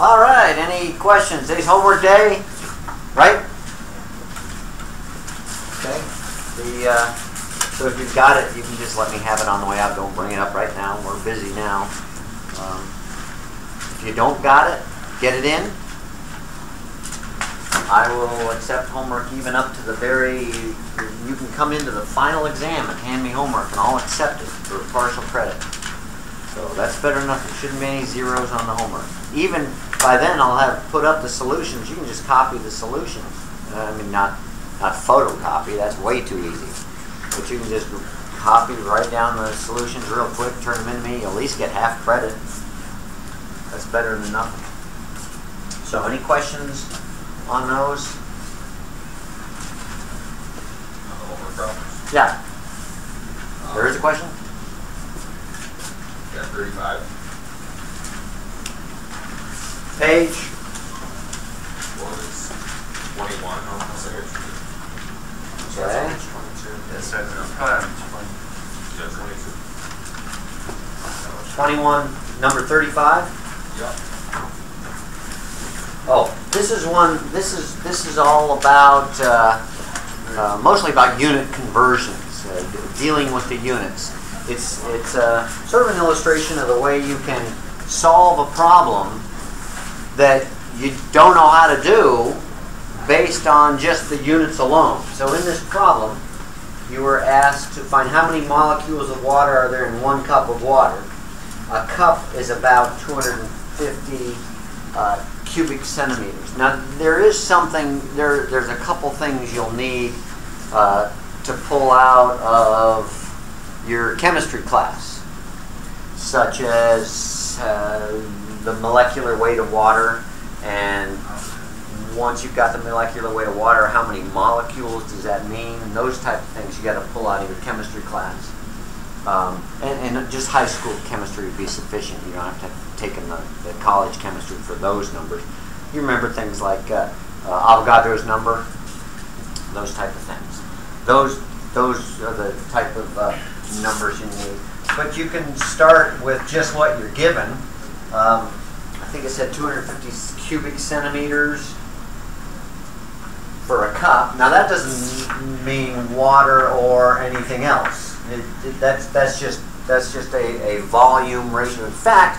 All right, any questions? Today's homework day, right? Okay. So if you've got it, you can just let me have it on the way out. Don't bring it up right now. We're busy now. If you don't got it, get it in. I will accept homework even up to the very, you can come into the final exam and hand me homework and I'll accept it for partial credit. So that's better enough. There shouldn't be any zeros on the homework. Even by then I'll have put up the solutions. You can just copy the solutions. I mean, not photocopy, that's way too easy. But you can just copy, write down the solutions real quick, turn them in to me, you'll at least get half credit. That's better than nothing. So any questions on those? Yeah. There is a question? Yeah, 35. Page? Well, it's 21 on the second. Okay. 22. It says it's 22. 21, number 35? Yeah. Oh. This is one. This is all about mostly about unit conversions, dealing with the units. It's sort of an illustration of the way you can solve a problem that you don't know how to do based on just the units alone. So in this problem, you were asked to find how many molecules of water are there in 1 cup of water. A cup is about 250. Cubic centimeters. Now there is something, there's a couple things you'll need to pull out of your chemistry class, such as the molecular weight of water, and once you've got the molecular weight of water, how many molecules does that mean? And those type of things you got to pull out of your chemistry class. And just high school chemistry would be sufficient. You don't have to have taken the college chemistry for those numbers. You remember things like Avogadro's number, those type of things. Those are the type of numbers you need. But you can start with just what you're given. I think it said 250 cubic centimeters for a cup. Now that doesn't mean water or anything else. That's just a volume ratio. In fact,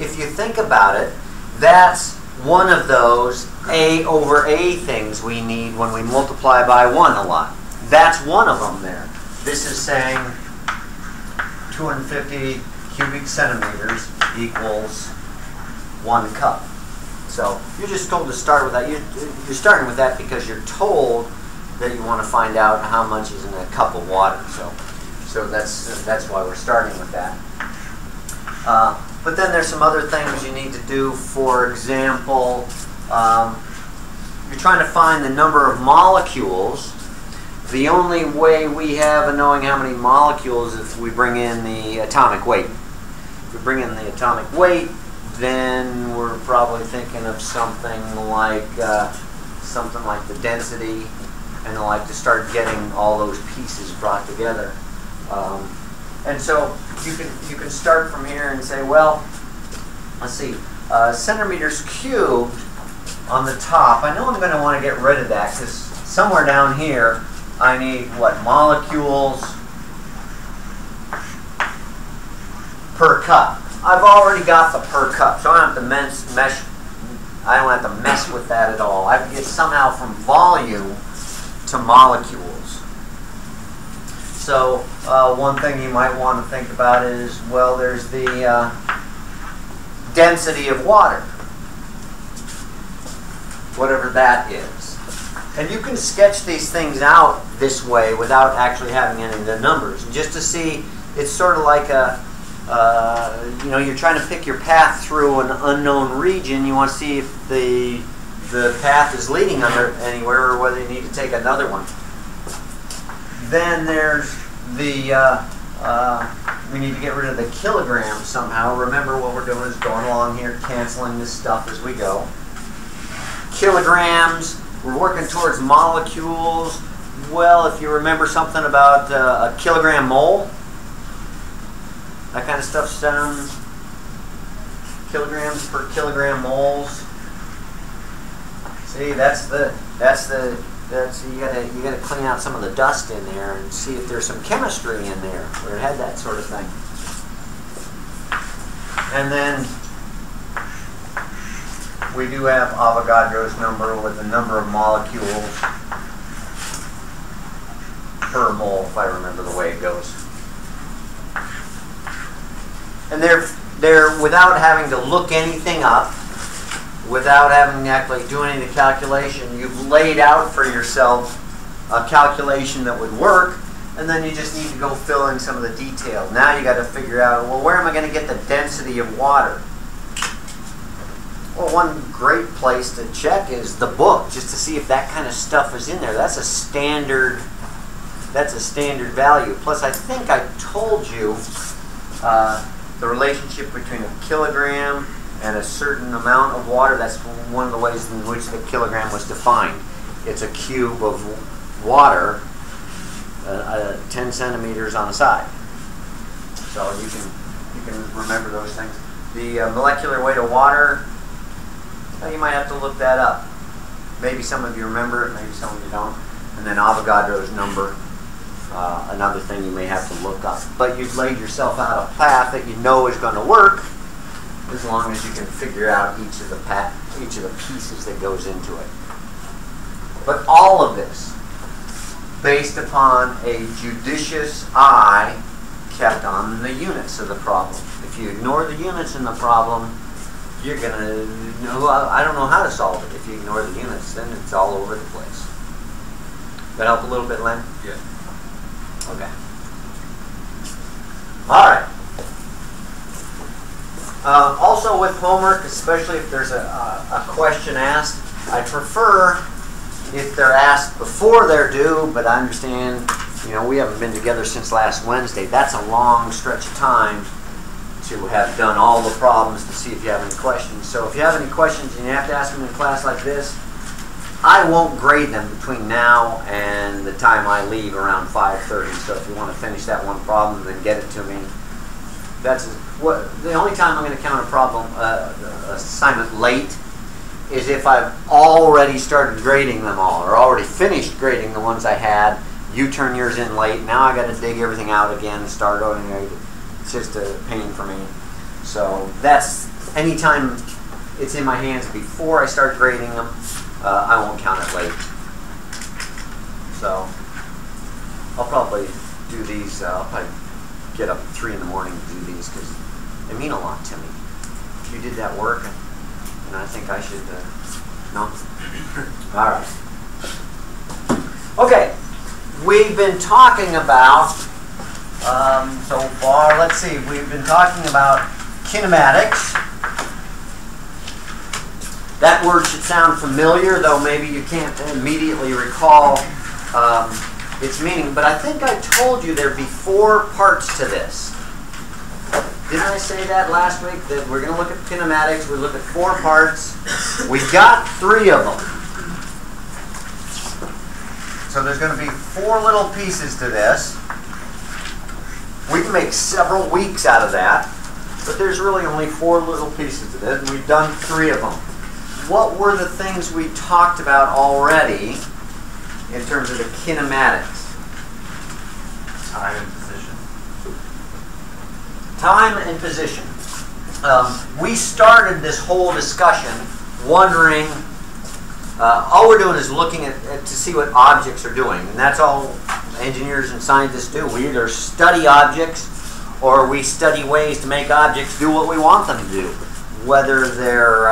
if you think about it, that's one of those A over A things we need when we multiply by 1 a lot. That's one of them there. This is saying 250 cubic centimeters equals 1 cup. So you're just told to start with that. You're starting with that because you're told that you want to find out how much is in a cup of water. So that's why we're starting with that. But then there's some other things you need to do. For example, you're trying to find the number of molecules. The only way we have of knowing how many molecules is if we bring in the atomic weight. If we bring in the atomic weight, then we're probably thinking of something like the density, and I like to start getting all those pieces brought together. And so you can start from here and say, well, let's see, centimeters cubed on the top. I know I'm going to want to get rid of that because somewhere down here I need, what, molecules per cup. I've already got the per cup, so I don't have to mess with that at all. I can get somehow from volume to molecules. So one thing you might want to think about is, well, there's the density of water, whatever that is. And you can sketch these things out this way without actually having any of the numbers. Just to see, it's sort of like a, you're trying to pick your path through an unknown region. You want to see if the path is leading under anywhere or whether you need to take another one. Then there's the, we need to get rid of the kilograms somehow. Remember what we're doing is going along here, canceling this stuff as we go. Kilograms, we're working towards molecules. Well, if you remember something about a kilogram mole, that kind of stuff sounds kilograms per kilogram moles. See, you gotta clean out some of the dust in there and see if there's some chemistry in there where it had that sort of thing. And then we do have Avogadro's number with the number of molecules per mole, if I remember the way it goes. And they're without having to look anything up, without having to actually do any of the calculation, you've laid out for yourself a calculation that would work, and then you just need to go fill in some of the detail. Now you got to figure out, well, where am I going to get the density of water? Well, one great place to check is the book, just to see if that kind of stuff is in there. That's a standard value. Plus, I think I told you the relationship between a kilogram and a certain amount of water. That's one of the ways in which the kilogram was defined. It's a cube of water, 10 centimeters on a side. So you can remember those things. The molecular weight of water, you might have to look that up. Maybe some of you remember it, maybe some of you don't. And then Avogadro's number, another thing you may have to look up. But you've laid yourself out a path that you know is going to work, as long as you can figure out each of the pieces that goes into it. But all of this, based upon a judicious eye kept on the units of the problem. If you ignore the units in the problem, you're going to know, I don't know how to solve it. If you ignore the units, then it's all over the place. That help a little bit, Len? Yeah. Okay. All right. Also with homework, especially if there's a question asked, I prefer if they're asked before they're due, but I understand, we haven't been together since last Wednesday. That's a long stretch of time to have done all the problems to see if you have any questions. So if you have any questions and you have to ask them in a class like this, I won't grade them between now and the time I leave around 5:30. So if you want to finish that one problem, then get it to me. That's the only time I'm going to count a problem assignment late is if I've already started grading them all or already finished grading the ones I had. You turn yours in late. Now I got to dig everything out again and start over. It's just a pain for me. So that's any time it's in my hands before I start grading them. I won't count it late. So I'll probably do these. I'll probably get up at 3 in the morning to do these because they mean a lot to me. You did that work, and I think I should. No? All right. Okay. We've been talking about, so far, let's see, we've been talking about kinematics. That word should sound familiar, though maybe you can't immediately recall its meaning, but I think I told you there'd be 4 parts to this. Didn't I say that last week, that we're going to look at kinematics, we look at 4 parts. We got 3 of them. So there's going to be 4 little pieces to this. We can make several weeks out of that, but there's really only 4 little pieces to this, and we've done 3 of them. What were the things we talked about already in terms of the kinematics? Time and position. Time and position. We started this whole discussion wondering, all we're doing is looking at to see what objects are doing, and that's all engineers and scientists do. We either study objects or we study ways to make objects do what we want them to do, whether they're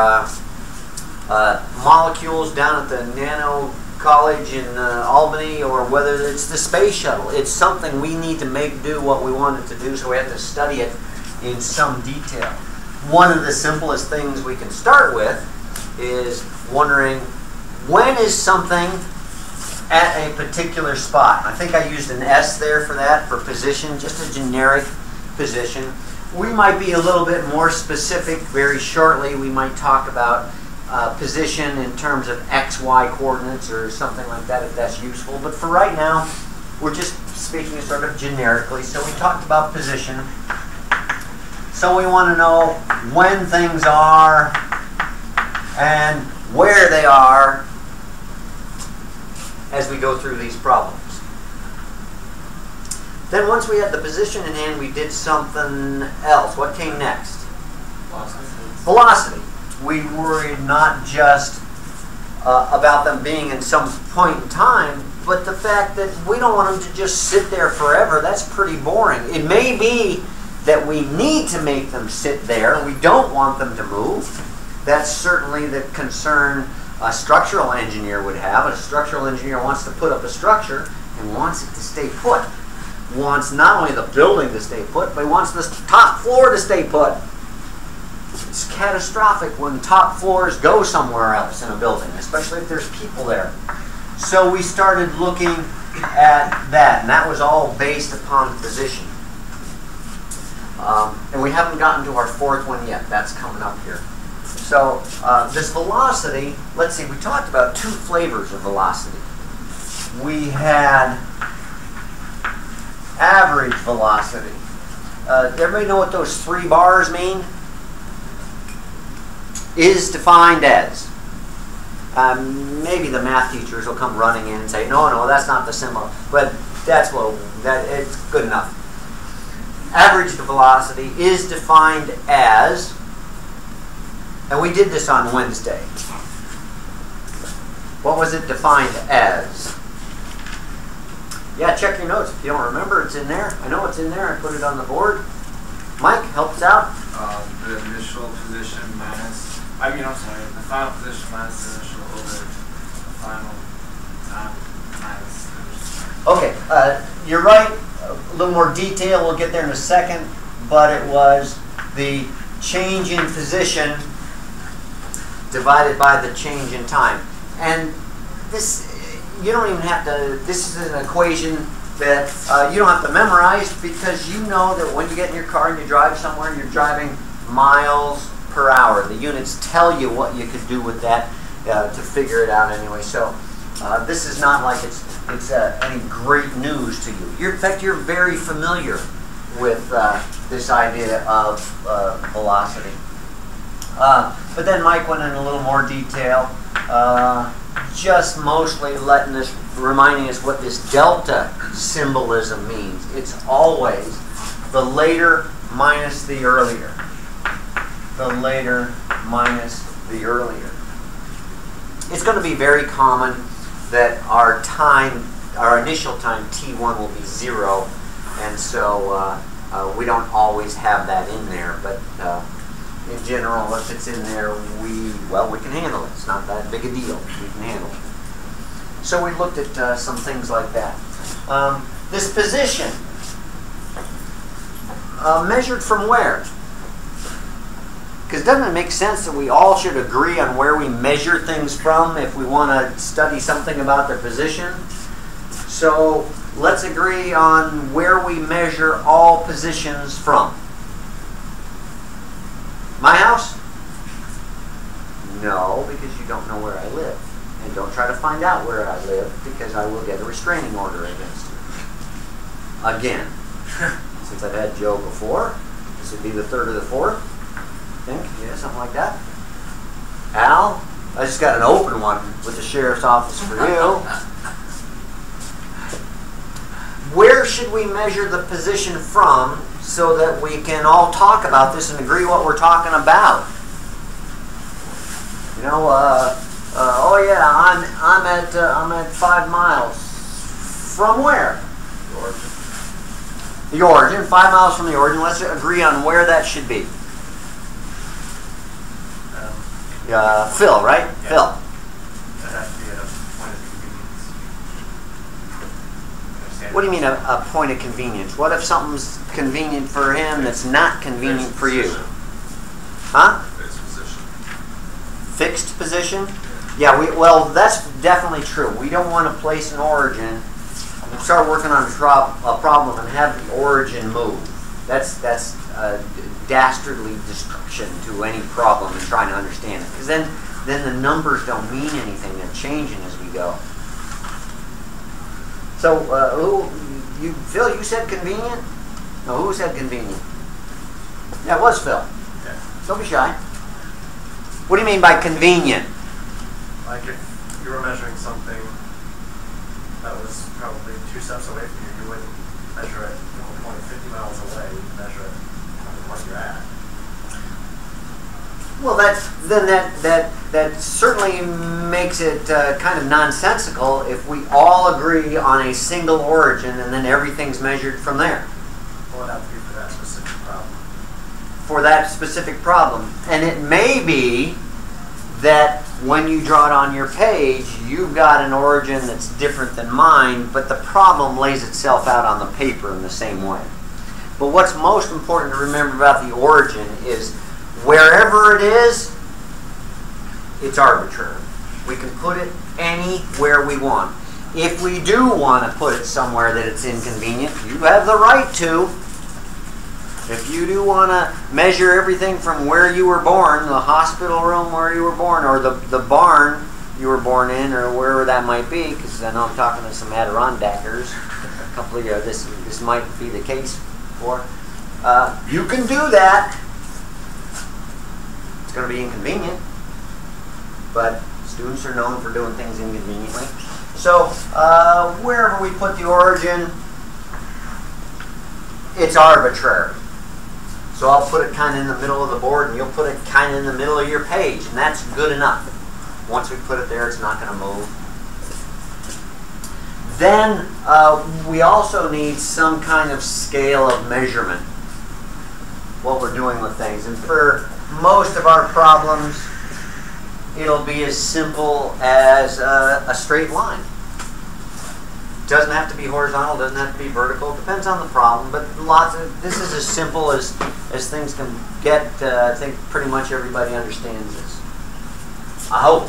molecules down at the nano college in Albany, or whether it's the space shuttle. It's something we need to make do what we want it to do, so we have to study it in some detail. One of the simplest things we can start with is wondering, when is something at a particular spot? I think I used an S there for that, for position, just a generic position. We might be a little bit more specific very shortly. We might talk about position in terms of XY coordinates or something like that, if that's useful. But for right now, we're just speaking sort of generically. So we talked about position. So we want to know when things are and where they are as we go through these problems. Then once we had the position in hand, we did something else. What came next? Velocity. We worried not just about them being in some point in time, but the fact that we don't want them to just sit there forever. That's pretty boring. It may be that we need to make them sit there. We don't want them to move. That's certainly the concern a structural engineer would have. A structural engineer wants to put up a structure and wants it to stay put. Wants not only the building to stay put, but he wants the top floor to stay put. It's catastrophic when top floors go somewhere else in a building, especially if there's people there. So we started looking at that, and that was all based upon position. And we haven't gotten to our fourth one yet. That's coming up here. So this velocity, let's see, we talked about two flavors of velocity. We had average velocity. Everybody know what those three bars mean? Is defined as. Maybe the math teachers will come running in and say, no, that's not the symbol. But that's what, it's good enough. Average velocity is defined as, and we did this on Wednesday. What was it defined as? Yeah, check your notes. If you don't remember, it's in there. I know it's in there. I put it on the board. Mike, help us out. The initial position minus, the final position minus the initial over the final time minus the initial. Okay, you're right. A little more detail. We'll get there in a second. But it was the change in position divided by the change in time. And this, you don't even have to, this is an equation that you don't have to memorize, because you know that when you get in your car and you drive somewhere, you're driving miles per hour. The units tell you what you could do with that to figure it out anyway. So this is not like it's any great news to you. In fact, you're very familiar with this idea of velocity. But then Mike went in a little more detail, just mostly reminding us what this delta symbolism means. It's always the later minus the earlier. The later minus the earlier. It's going to be very common that our time, our initial time, t1, will be 0. And so we don't always have that in there. But in general, if it's in there, we can handle it. It's not that big a deal. We can handle it. So we looked at some things like that. This position, measured from where? Because doesn't it make sense that we all should agree on where we measure things from if we want to study something about their position? So let's agree on where we measure all positions from. My house? No, because you don't know where I live. And don't try to find out where I live, because I will get a restraining order against you. Again. Since I've had Joe before, this would be the third or the fourth, I think. Yeah, something like that. Al, I just got an open one with the sheriff's office for you. Where should we measure the position from so that we can all talk about this and agree what we're talking about? You know, oh yeah, I'm at 5 miles. From where? The origin. The origin. 5 miles from the origin. Let's agree on where that should be. Phil, right? Yeah. Phil. That has to be a point of convenience. What do you mean a point of convenience? What if something's convenient for him that's not convenient for you? Huh? Fixed position. Fixed position? Yeah, well, that's definitely true. We don't want to place an origin, start working on a problem, and have the origin move. That's a dastardly destruction to any problem and trying to understand it. Because then the numbers don't mean anything. They're changing as we go. So, Phil, you said convenient? No, who said convenient? Yeah, it was Phil. Yeah. Don't be shy. What do you mean by convenient? Like if you were measuring something that was probably 2 steps away from you, you wouldn't measure it. You were 50 miles away, you'd measure it on the point you're at. Well, that certainly makes it kind of nonsensical if we all agree on a single origin and then everything's measured from there. Well, it'd have to be for that specific problem. For that specific problem. And it may be that when you draw it on your page, you've got an origin that's different than mine, but the problem lays itself out on the paper in the same way. But what's most important to remember about the origin is wherever it is, it's arbitrary. We can put it anywhere we want. If we do want to put it somewhere that it's inconvenient, you have the right to. If you do want to measure everything from where you were born, the hospital room where you were born, or the barn you were born in, or wherever that might be, because I know I'm talking to some Adirondackers. A couple of years, this might be the case for. You can do that. It's going to be inconvenient, but students are known for doing things inconveniently. So wherever we put the origin, it's arbitrary. So I'll put it kind of in the middle of the board, and you'll put it kind of in the middle of your page, and that's good enough. Once we put it there, it's not going to move. Then we also need some kind of scale of measurement, what we're doing with things. And for most of our problems, it'll be as simple as a straight line. Doesn't have to be horizontal, doesn't have to be vertical, depends on the problem, but lots of this is as simple as things can get. I think pretty much everybody understands this, I hope.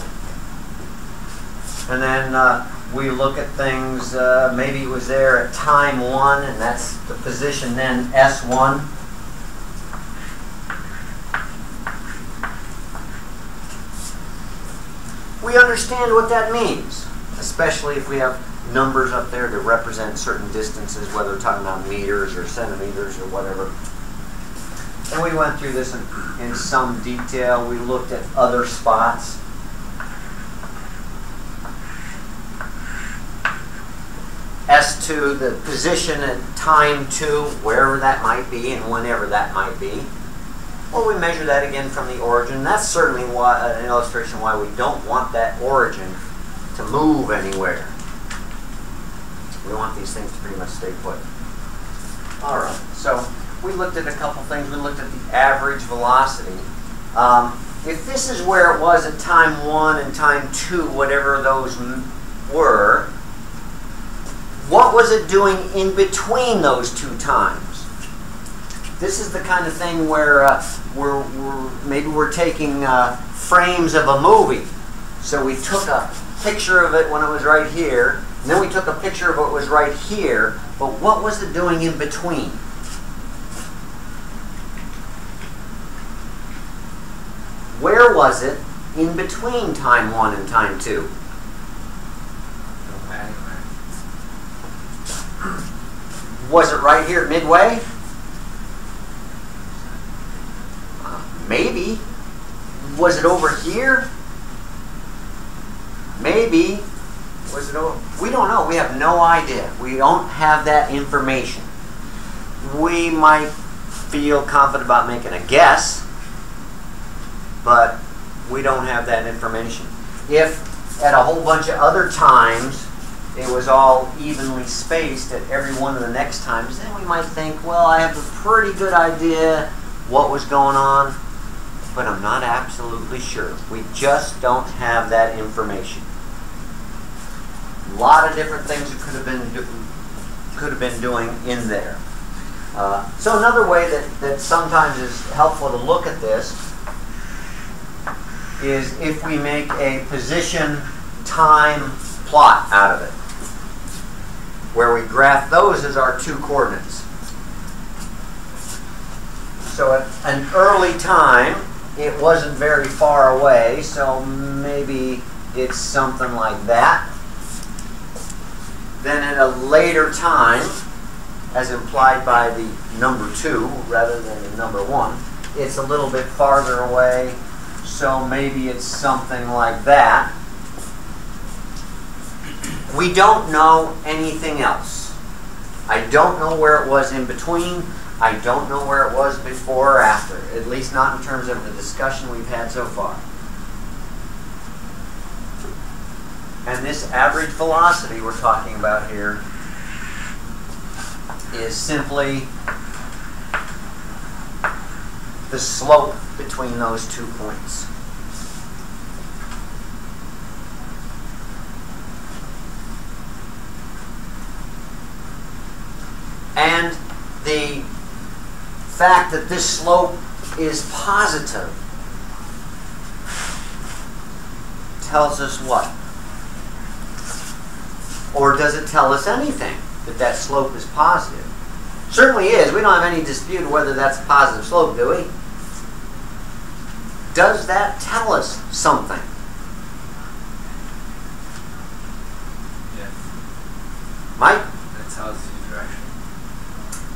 And then we look at things. Maybe it was there at time 1, and that's the position then S1. We understand what that means, especially if we have numbers up there to represent certain distances, whether we're talking about meters or centimeters or whatever. And we went through this in some detail. We looked at other spots. S2, the position at time 2, wherever that might be and whenever that might be. Well, we measure that again from the origin. That's certainly an illustration why we don't want that origin to move anywhere. We want these things to pretty much stay put. All right, so we looked at a couple things. We looked at the average velocity. If this is where it was at time 1 and time 2, whatever those were, what was it doing in between those 2 times? This is the kind of thing where maybe we're taking frames of a movie. So we took a picture of it when it was right here, and then we took a picture of what was right here, but what was it doing in between? Where was it in between time 1 and time 2? Was it right here at midway? Maybe. Was it over here? Maybe. Was it over? We don't know. We have no idea. We don't have that information. We might feel confident about making a guess, but we don't have that information. If at a whole bunch of other times it was all evenly spaced at every one of the next times, then we might think, well, I have a pretty good idea what was going on, but I'm not absolutely sure. We just don't have that information. A lot of different things it could have been doing in there. So another way that sometimes is helpful to look at this is if we make a position time plot out of it, where we graph those as our 2 coordinates. So at an early time, it wasn't very far away, so maybe it's something like that. Then at a later time, as implied by the number 2 rather than the number 1. It's a little bit farther away, so maybe it's something like that. We don't know anything else. I don't know where it was in between. I don't know where it was before or after, at least not in terms of the discussion we've had so far. And this average velocity we're talking about here is simply the slope between those two points. And the fact that this slope is positive tells us what? Or does it tell us anything, that that slope is positive? Certainly is. We don't have any dispute whether that's a positive slope, do we? Does that tell us something? Yes. Mike? That tells you direction.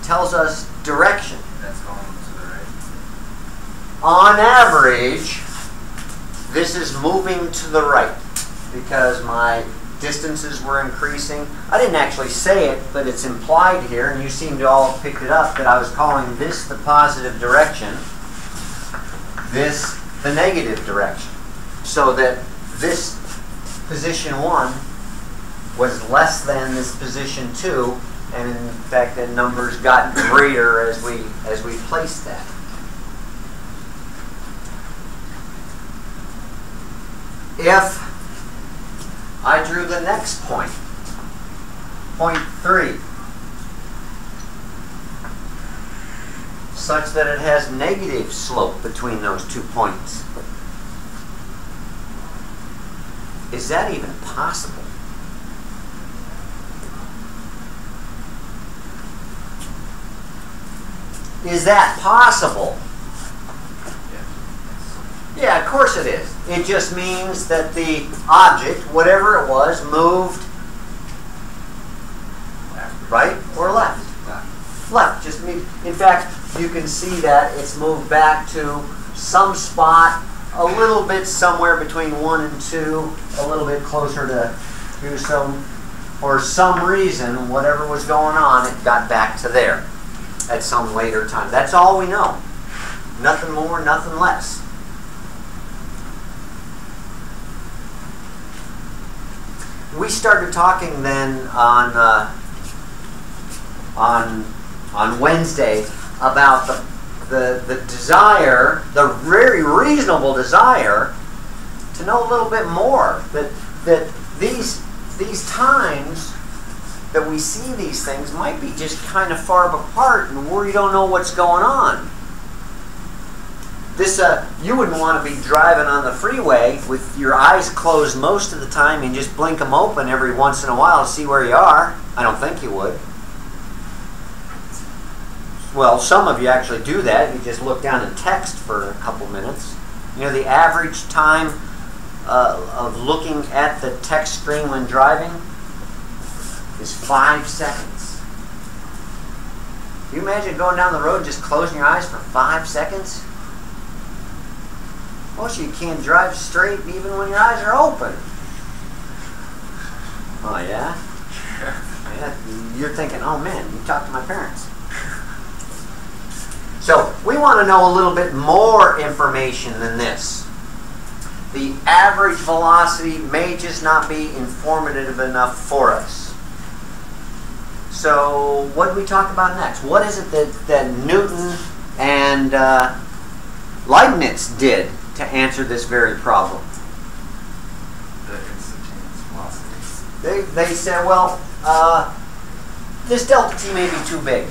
Tells us direction. That's going to the right. On average, this is moving to the right because my distances were increasing. I didn't actually say it, but it's implied here, and you seem to all have picked it up that I was calling this the positive direction, this the negative direction, so that this position 1 was less than this position 2, and in fact the numbers got greater as we placed that. If I drew the next point, point 3, such that it has negative slope between those two points. Is that even possible? Is that possible? Yeah, of course it is. It just means that the object, whatever it was, moved right or left. Left. Just mean. In fact, you can see that it's moved back to some spot, a little bit somewhere between 1 and 2, a little bit closer to 2. So, for some reason, whatever was going on, it got back to there at some later time. That's all we know. Nothing more, nothing less. We started talking then on Wednesday about the desire, the very reasonable desire to know a little bit more. That these times that we see these things might be just kind of far apart, and where you don't know what's going on. This, you wouldn't want to be driving on the freeway with your eyes closed most of the time and just blink them open every once in a while to see where you are. I don't think you would. Well, some of you actually do that. You just look down and text for a couple minutes. You know, the average time of looking at the text screen when driving is 5 seconds. Can you imagine going down the road just closing your eyes for 5 seconds? Most of you can't drive straight even when your eyes are open. Oh, yeah? Yeah? You're thinking, oh, man, you talked to my parents. So, we want to know a little bit more information than this. The average velocity may just not be informative enough for us. So, what do we talk about next? What is it that Newton and Leibniz did to answer this very problem? The instantaneous velocity. They said, well, this delta t may be too big.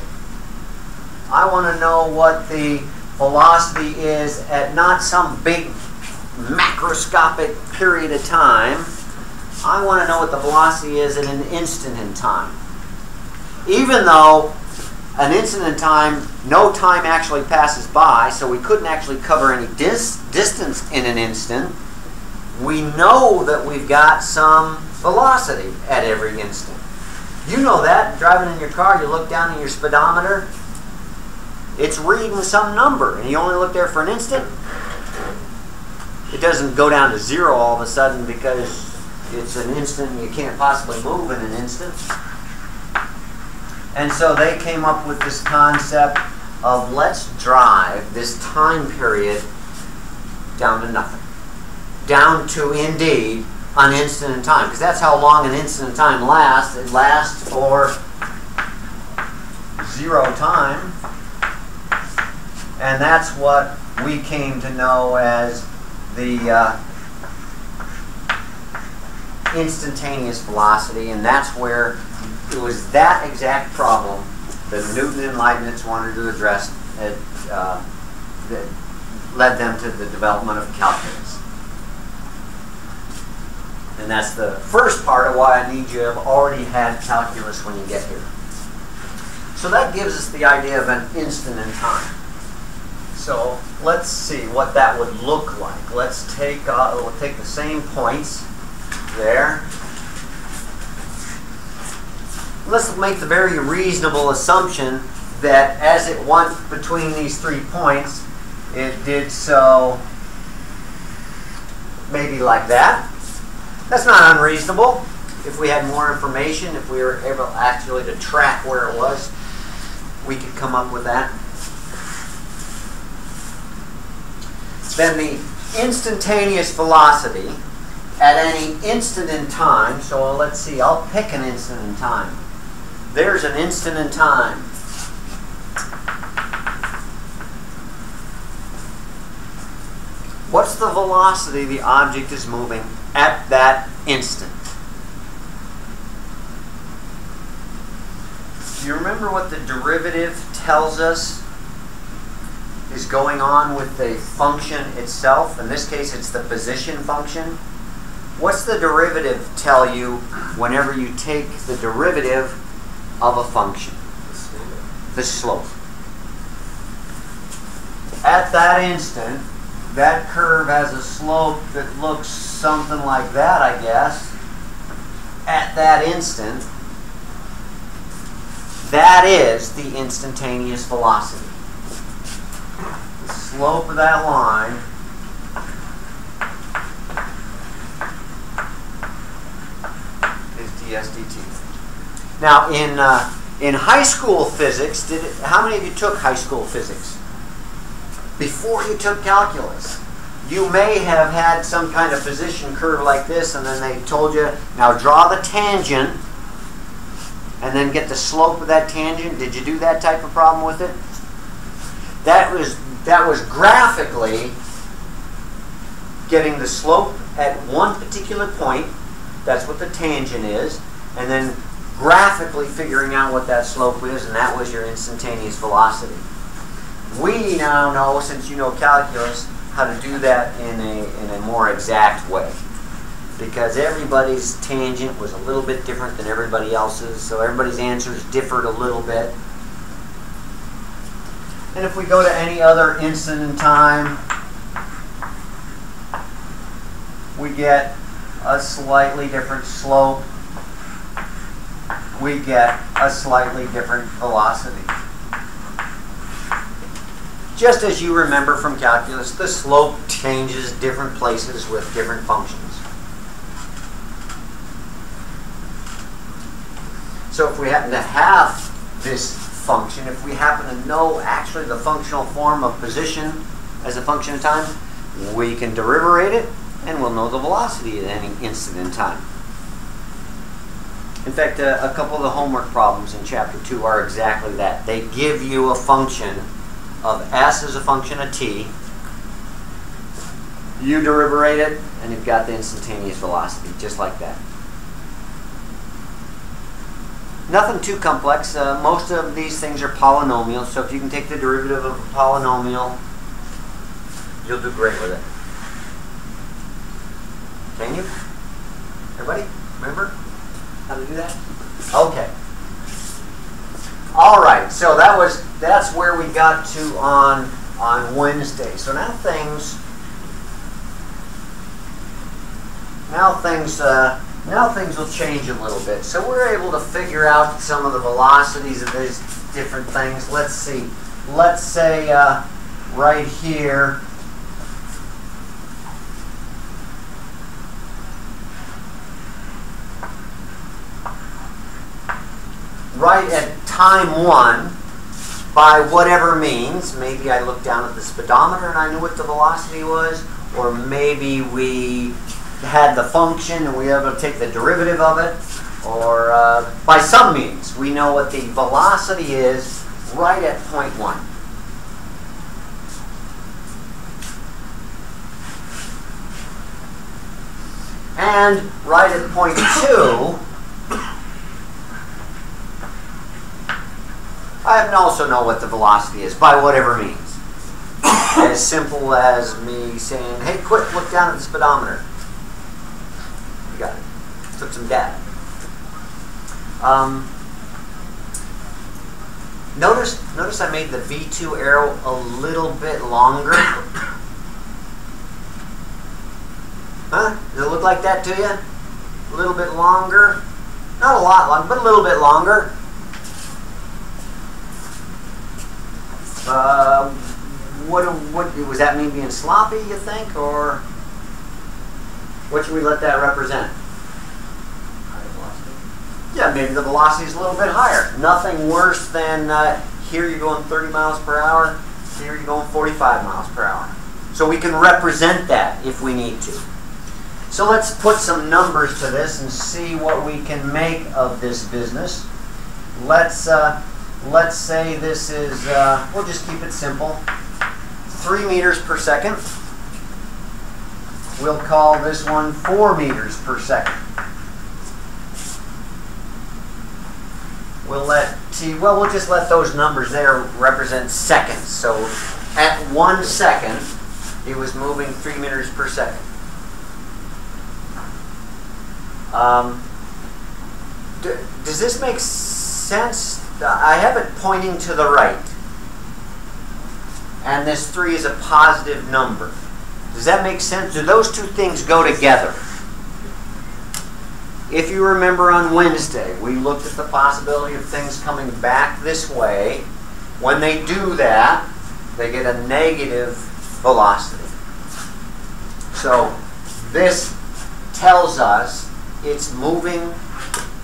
I want to know what the velocity is at not some big macroscopic period of time. I want to know what the velocity is at an instant in time. Even though an instant in time, no time actually passes by, so we couldn't actually cover any distance in an instant. We know that we've got some velocity at every instant. You know that. Driving in your car, you look down at your speedometer. It's reading some number, and you only look there for an instant. It doesn't go down to zero all of a sudden because it's an instant and you can't possibly move in an instant. And so they came up with this concept of let's drive this time period down to nothing. Down to, indeed, an instant in time. Because that's how long an instant in time lasts. It lasts for zero time. And that's what we came to know as the instantaneous velocity. And that's where it was that exact problem that Newton and Leibniz wanted to address that led them to the development of calculus. And that's the first part of why I need you to have already had calculus when you get here. So that gives us the idea of an instant in time. So let's see what that would look like. Let's take, we'll take the same points there. Let's make the very reasonable assumption that as it went between these 3 points, it did so maybe like that. That's not unreasonable. If we had more information, if we were able actually to track where it was, we could come up with that. Then the instantaneous velocity at any instant in time, so let's see, I'll pick an instant in time. There's an instant in time. What's the velocity the object is moving at that instant? Do you remember what the derivative tells us is going on with the function itself? In this case, it's the position function. What's the derivative tell you whenever you take the derivative of a function? The slope. At that instant, that curve has a slope that looks something like that, I guess. At that instant, that is the instantaneous velocity. The slope of that line is ds dt. Now, in high school physics, how many of you took high school physics? Before you took calculus, you may have had some kind of position curve like this, and then they told you, now draw the tangent, and then get the slope of that tangent. Did you do that type of problem with it? That was graphically getting the slope at one particular point. That's what the tangent is, and then graphically figuring out what that slope is, and that was your instantaneous velocity. We now know, since you know calculus, how to do that in a more exact way, because everybody's tangent was a little bit different than everybody else's, so everybody's answers differed a little bit. And if we go to any other instant in time, we get a slightly different slope. We get a slightly different velocity. Just as you remember from calculus, the slope changes different places with different functions. So if we happen to have this function, if we happen to know actually the functional form of position as a function of time, we can derive it, and we'll know the velocity at any instant in time. In fact, a couple of the homework problems in Chapter 2 are exactly that. They give you a function of s as a function of t. You derive it, and you've got the instantaneous velocity, just like that. Nothing too complex. Most of these things are polynomials, so if you can take the derivative of a polynomial, you'll do great with it. Can you? Everybody? Remember how to do that? Okay. All right. So that's where we got to on Wednesday. So now things Now things will change a little bit. So we're able to figure out some of the velocities of these different things. Let's see. Let's say right here, right at time 1, by whatever means, maybe I looked down at the speedometer and I knew what the velocity was, or maybe we had the function and we were able to take the derivative of it, or by some means, we know what the velocity is right at point 1. And right at point 2, I also know what the velocity is, by whatever means. As simple as me saying, hey, quick, look down at the speedometer. You got it. Took some data. Notice I made the V2 arrow a little bit longer. Huh? Does it look like that to you? A little bit longer? Not a lot longer, but a little bit longer. What was that? Me being sloppy, you think, or what should we let that represent? Higher velocity. Yeah, maybe the velocity is a little bit higher. Nothing worse than here you're going 30 miles per hour, here you're going 45 miles per hour. So we can represent that if we need to. So let's put some numbers to this and see what we can make of this business. Let's say this is, we'll just keep it simple, 3 meters per second. We'll call this one 4 meters per second. We'll let t, well, we'll just let those numbers there represent seconds. So at 1 second, it was moving 3 meters per second. Does this make sense? I have it pointing to the right, and this 3 is a positive number. Does that make sense? Do those two things go together? If you remember on Wednesday, we looked at the possibility of things coming back this way. When they do that, they get a negative velocity. So this tells us it's moving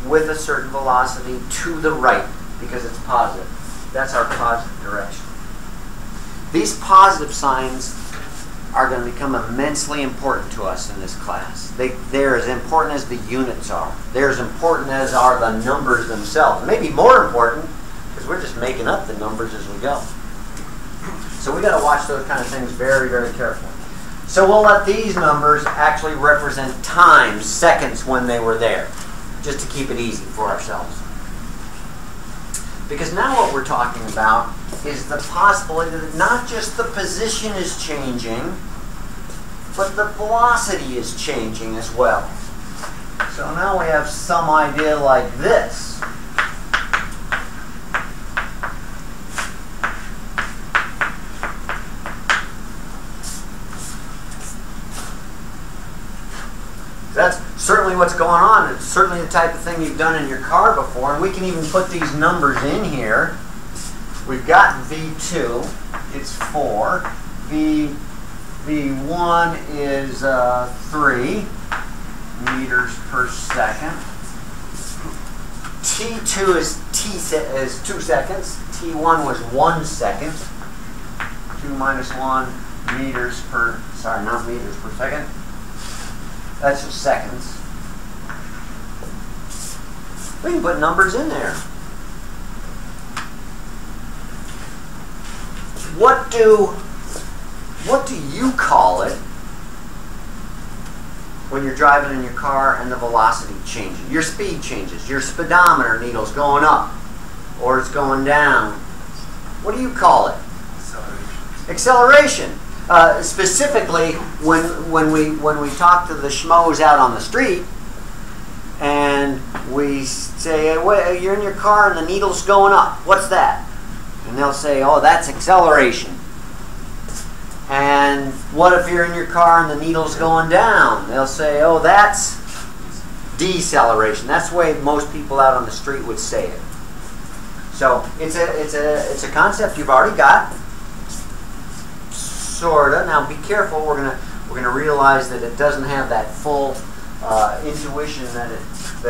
with a certain velocity to the right, because it's positive. That's our positive direction. These positive signs are going to become immensely important to us in this class. They're as important as the units are. They're as important as are the numbers themselves. Maybe more important, because we're just making up the numbers as we go. So we've got to watch those kind of things very, very carefully. So we'll let these numbers actually represent times, seconds when they were there, just to keep it easy for ourselves. Because now what we're talking about is the possibility that not just the position is changing, but the velocity is changing as well. So now we have some idea like this. That's certainly what's going on. It's certainly the type of thing you've done in your car before. And we can even put these numbers in here. We've got V2, it's 4. V1 is 3 meters per second. T2 is 2 seconds. T1 was 1 second. 2 minus 1 meters per, sorry, not meters per second. That's just seconds. We can put numbers in there. What do you call it when you're driving in your car and the velocity changes? Your speed changes. Your speedometer needle's going up or it's going down. What do you call it? Acceleration. Acceleration. Specifically, when we talk to the schmoes out on the street, and we say, well, you're in your car and the needle's going up. What's that? And they'll say, oh, that's acceleration. And what if you're in your car and the needle's going down? They'll say, oh, that's deceleration. That's the way most people out on the street would say it. So it's a concept you've already got, sorta. Now be careful. We're gonna realize that it doesn't have that full intuition that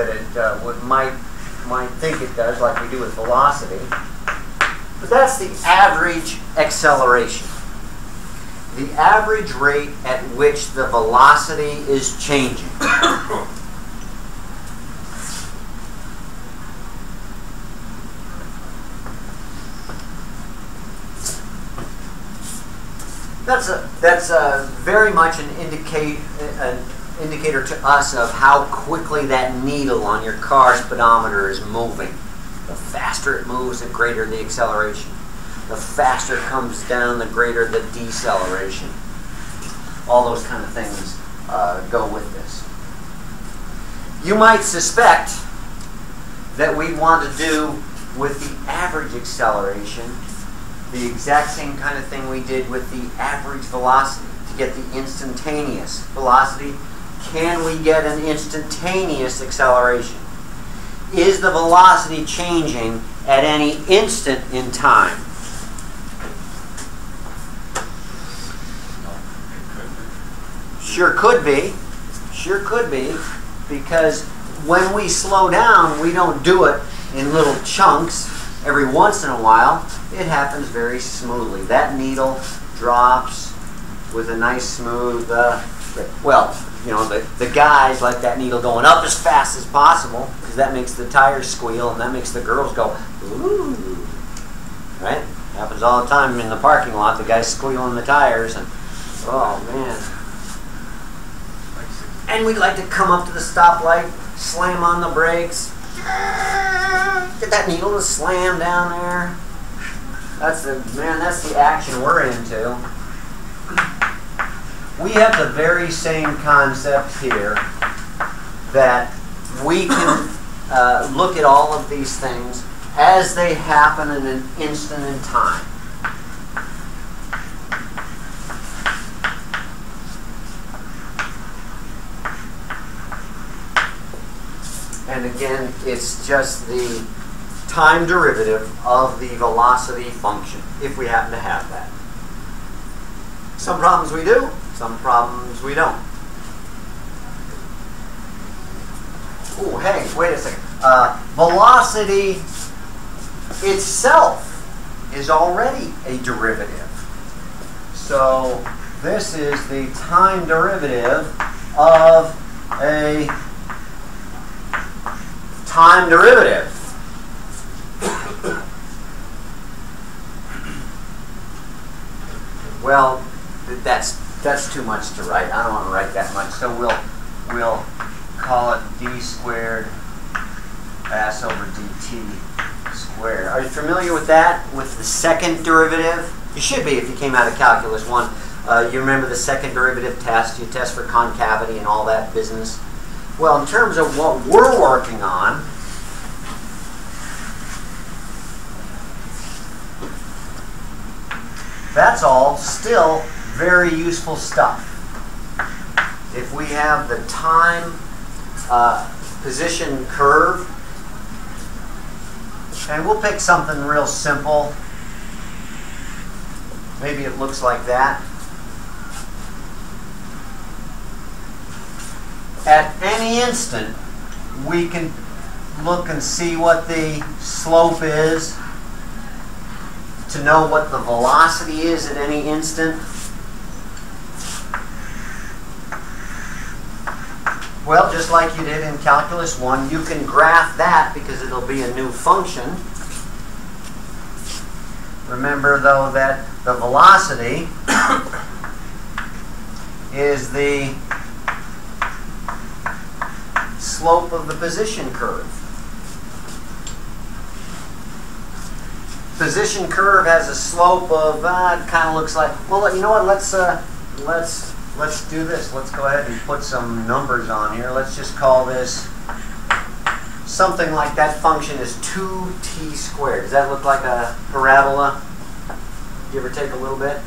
it might think it does, like we do with velocity. But that's the average acceleration, the average rate at which the velocity is changing. That's very much an indicator to us of how quickly that needle on your car speedometer is moving. The faster it moves, the greater the acceleration. The faster it comes down, the greater the deceleration. All those kind of things go with this. You might suspect that we want to do with the average acceleration the exact same kind of thing we did with the average velocity to get the instantaneous velocity. Can we get an instantaneous acceleration? Is the velocity changing at any instant in time? Sure could be. Sure could be, because when we slow down, we don't do it in little chunks every once in a while. It happens very smoothly. That needle drops with a nice smooth, well, you know, the guys like that needle going up as fast as possible, because that makes the tires squeal and that makes the girls go, ooh, right? Happens all the time in the parking lot, the guys squealing the tires and, oh man. And we like to come up to the stoplight, slam on the brakes, get that needle to slam down there. That's the, man, that's the action we're into. We have the very same concept here, that we can look at all of these things as they happen in an instant in time. And again, it's just the time derivative of the velocity function, if we happen to have that. Some problems we do. Some problems we don't. Oh, hey, wait a second. Velocity itself is already a derivative. So this is the time derivative of a time derivative. Well, that's too much to write. I don't want to write that much, so we'll call it d squared s over dt squared. Are you familiar with that, with the second derivative? You should be if you came out of Calculus 1. You remember the second derivative test. You test for concavity and all that business. Well, in terms of what we're working on, that's all still very useful stuff. If we have the time position curve, and we'll pick something real simple. Maybe it looks like that. At any instant, we can look and see what the slope is, to know what the velocity is at any instant. Well, just like you did in Calculus 1, you can graph that because it'll be a new function. Remember, though, that the velocity is the slope of the position curve. Position curve has a slope of it kind of looks like, well, you know what, let's do this. Let's go ahead and put some numbers on here. Let's just call this something like that. Function is 2t squared. Does that look like a parabola? Give or take a little bit.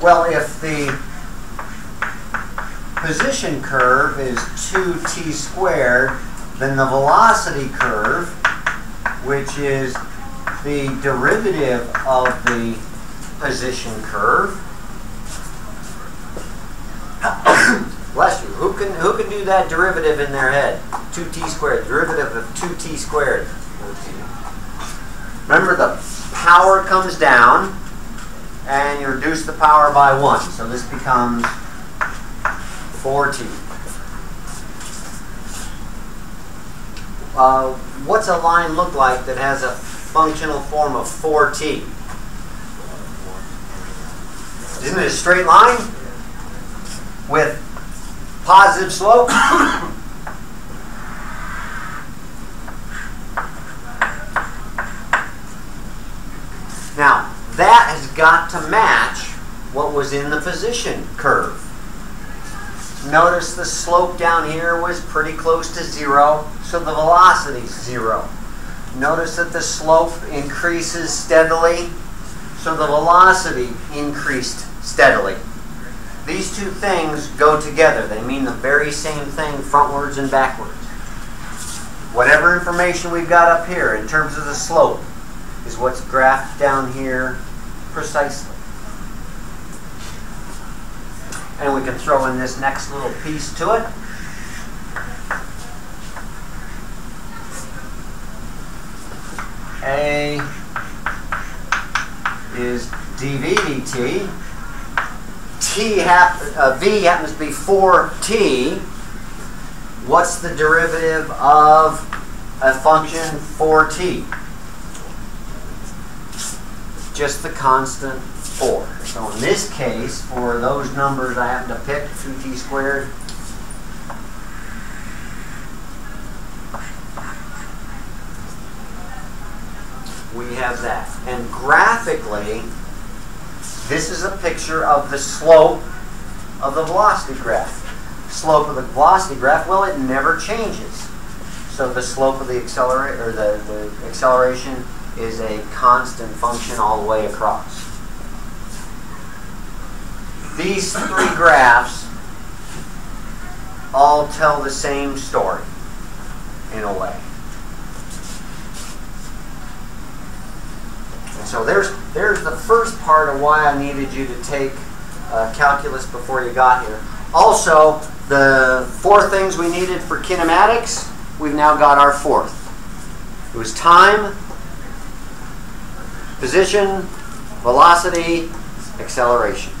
Well, if the position curve is 2t squared, then the velocity curve, which is the derivative of the position curve. Bless you. Who can do that derivative in their head? 2t squared, derivative of 2t squared. Remember, the power comes down and you reduce the power by 1. So this becomes 4t. What's a line look like that has a functional form of 4t? Isn't it a straight line with positive slope? Now, that has got to match what was in the position curve. Notice the slope down here was pretty close to 0, so the velocity's 0. Notice that the slope increases steadily, so the velocity increased steadily. These two things go together. They mean the very same thing frontwards and backwards. Whatever information we've got up here in terms of the slope is what's graphed down here precisely. And we can throw in this next little piece to it. A is dv dt. V happens to be 4t. What's the derivative of a function 4t? Just the constant 4. So in this case, for those numbers I happen to pick, 2t squared, we have that. And graphically, this is a picture of the slope of the velocity graph. Slope of the velocity graph, well, it never changes. So the slope of the acceleration is a constant function all the way across. These three graphs all tell the same story, in a way. And so there's the first part of why I needed you to take calculus before you got here. Also, the 4 things we needed for kinematics, we've now got our 4th. It was time, position, velocity, acceleration.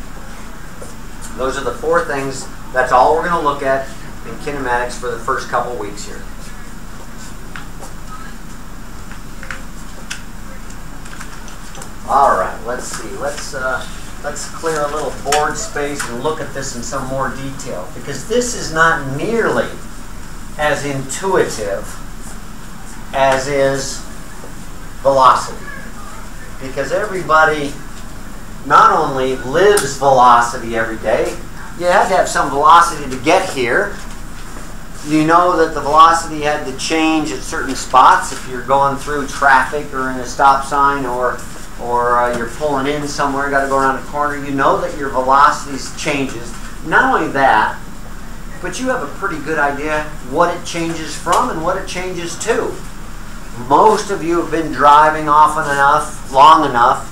Those are the 4 things. That's all we're going to look at in kinematics for the first couple weeks here. All right, let's see. Let's clear a little board space and look at this in some more detail, because this is not nearly as intuitive as is velocity. Because everybody not only lives velocity every day, you had to have some velocity to get here. You know that the velocity had to change at certain spots if you're going through traffic or in a stop sign or you're pulling in somewhere, you got to go around a corner. You know that your velocity changes. Not only that, but you have a pretty good idea what it changes from and what it changes to. Most of you have been driving often enough, long enough,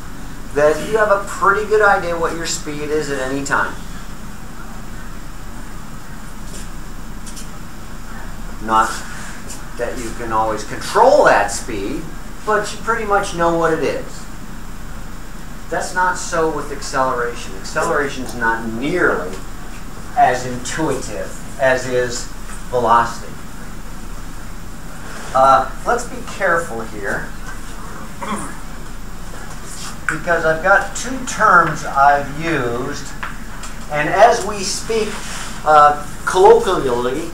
that you have a pretty good idea what your speed is at any time. Not that you can always control that speed, but you pretty much know what it is. That's not so with acceleration. Acceleration is not nearly as intuitive as is velocity. Let's be careful here, because I've got 2 terms I've used, and as we speak colloquially,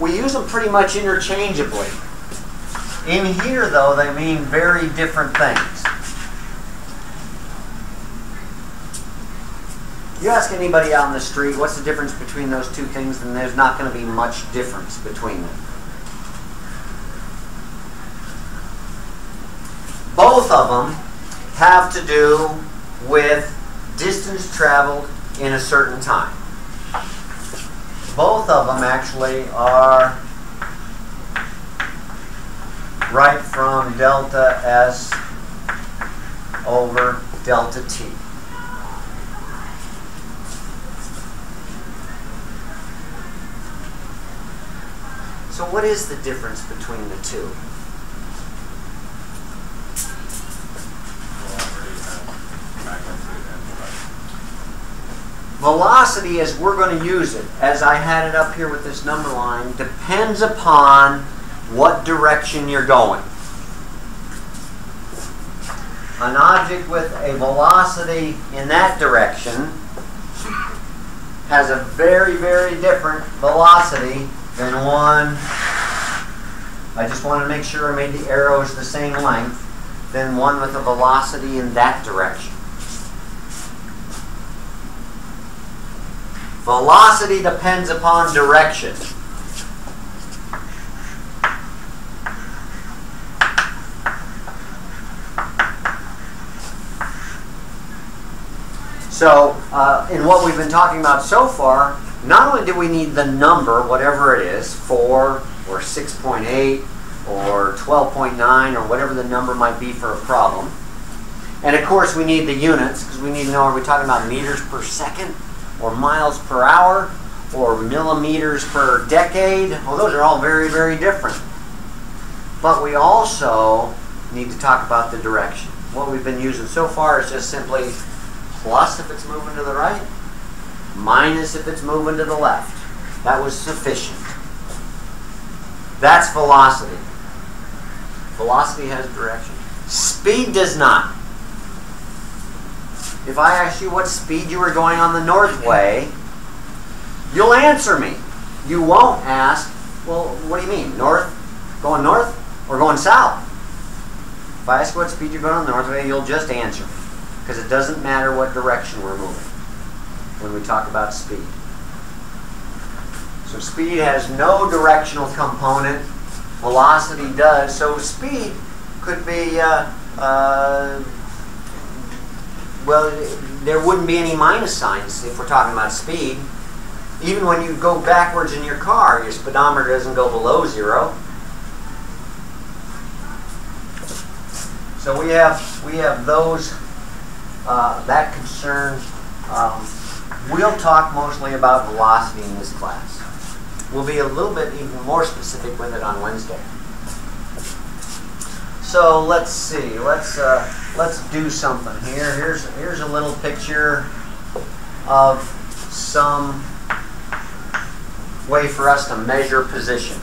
we use them pretty much interchangeably. In here, though, they mean very different things. You ask anybody out on the street, what's the difference between those 2 things, and there's not going to be much difference between them. Both of them have to do with distance traveled in a certain time. Both of them actually are right from delta S over delta T. So what is the difference between the two? Velocity, as we're going to use it, as I had it up here with this number line, depends upon what direction you're going. An object with a velocity in that direction has a very, very different velocity than one, I just want to make sure I made the arrows the same length, than one with a velocity in that direction. Velocity depends upon direction. So, in what we've been talking about so far, not only do we need the number, whatever it is, 4 or 6.8 or 12.9 or whatever the number might be for a problem, and of course we need the units, because we need to know, are we talking about meters per second, or miles per hour, or millimeters per decade? Well, those are all very, very different. But we also need to talk about the direction. What we've been using so far is just simply plus if it's moving to the right, minus if it's moving to the left. That was sufficient. That's velocity. Velocity has direction. Speed does not. If I ask you what speed you were going on the north way, you'll answer me. You won't ask, well, what do you mean? North? Going north or going south? If I ask what speed you're going on the north way, you'll just answer me. Because it doesn't matter what direction we're moving when we talk about speed. So speed has no directional component. Velocity does. So speed could be... well, there wouldn't be any minus signs if we're talking about speed. Even when you go backwards in your car, your speedometer doesn't go below zero. So we have those, that concern. We'll talk mostly about velocity in this class. We'll be a little bit even more specific with it on Wednesday. So let's see. Let's do something here. Here's a little picture of some way for us to measure position.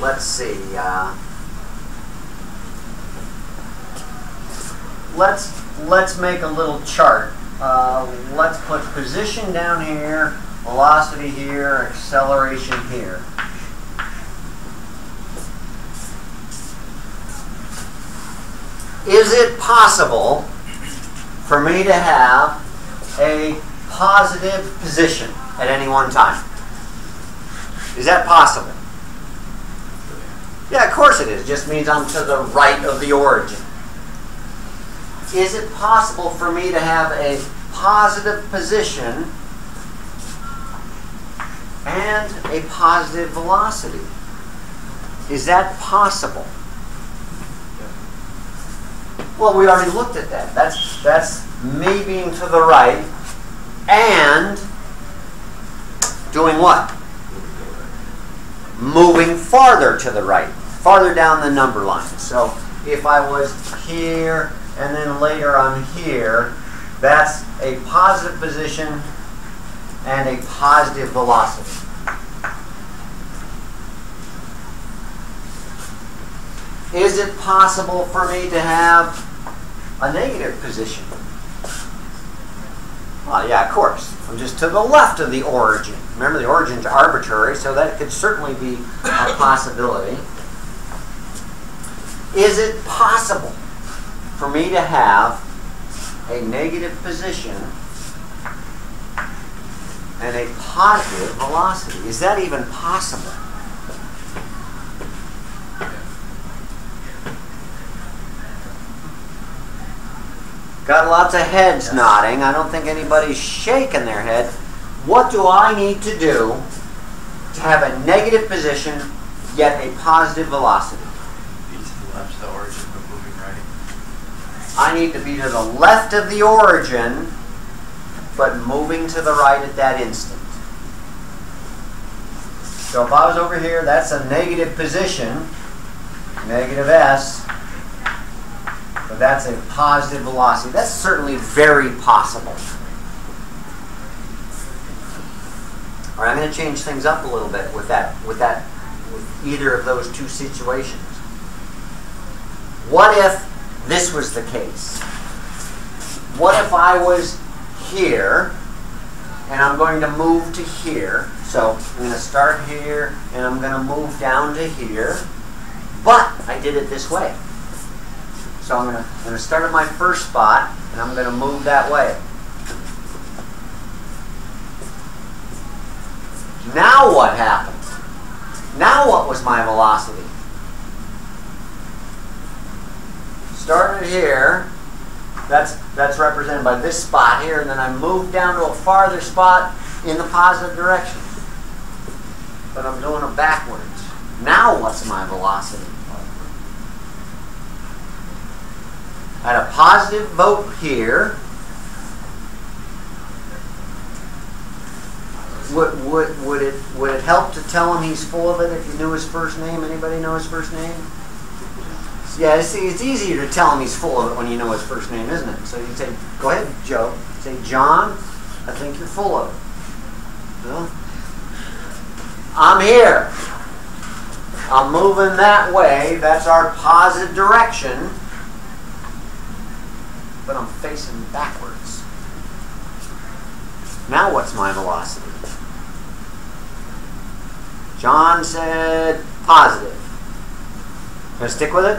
Let's see. Let's make a little chart. Let's put position down here, velocity here, acceleration here. Is it possible for me to have a positive position at any one time? Is that possible? Yeah, of course it is. It just means I'm to the right of the origin. Is it possible for me to have a positive position and a positive velocity? Is that possible? Well, we already looked at that. That's me being to the right and doing what? Moving farther to the right, farther down the number line. So if I was here and then later on here, that's a positive position and a positive velocity. Is it possible for me to have a negative position? Well, yeah, of course. I'm just to the left of the origin. Remember, the origin's arbitrary, so that could certainly be a possibility. Is it possible for me to have a negative position and a positive velocity? Is that even possible? Got lots of heads nodding. I don't think anybody's shaking their head. What do I need to do to have a negative position yet a positive velocity? Be to the left of the origin of moving right. I need to be to the left of the origin, but moving to the right at that instant. So if I was over here, that's a negative position, negative s, but that's a positive velocity. That's certainly very possible. All right, I'm going to change things up a little bit with either of those two situations. What if this was the case? What if I was here, and I'm going to move to here? So I'm going to start here, and I'm going to move down to here, but I did it this way. So I'm going to start at my first spot, and I'm going to move that way. Now what happened? Now what was my velocity? Started here. That's represented by this spot here, and then I moved down to a farther spot in the positive direction. But I'm doing it backwards. Now what's my velocity? I had a positive vote here. Would it help to tell him he's full of it if you knew his first name? Anybody know his first name? Yeah, it's easier to tell him he's full of it when you know his first name, isn't it? So you say, go ahead, Joe. Say, John, I think you're full of it. Well, I'm here. I'm moving that way. That's our positive direction. But I'm facing backwards. Now what's my velocity? John said positive. Gonna stick with it?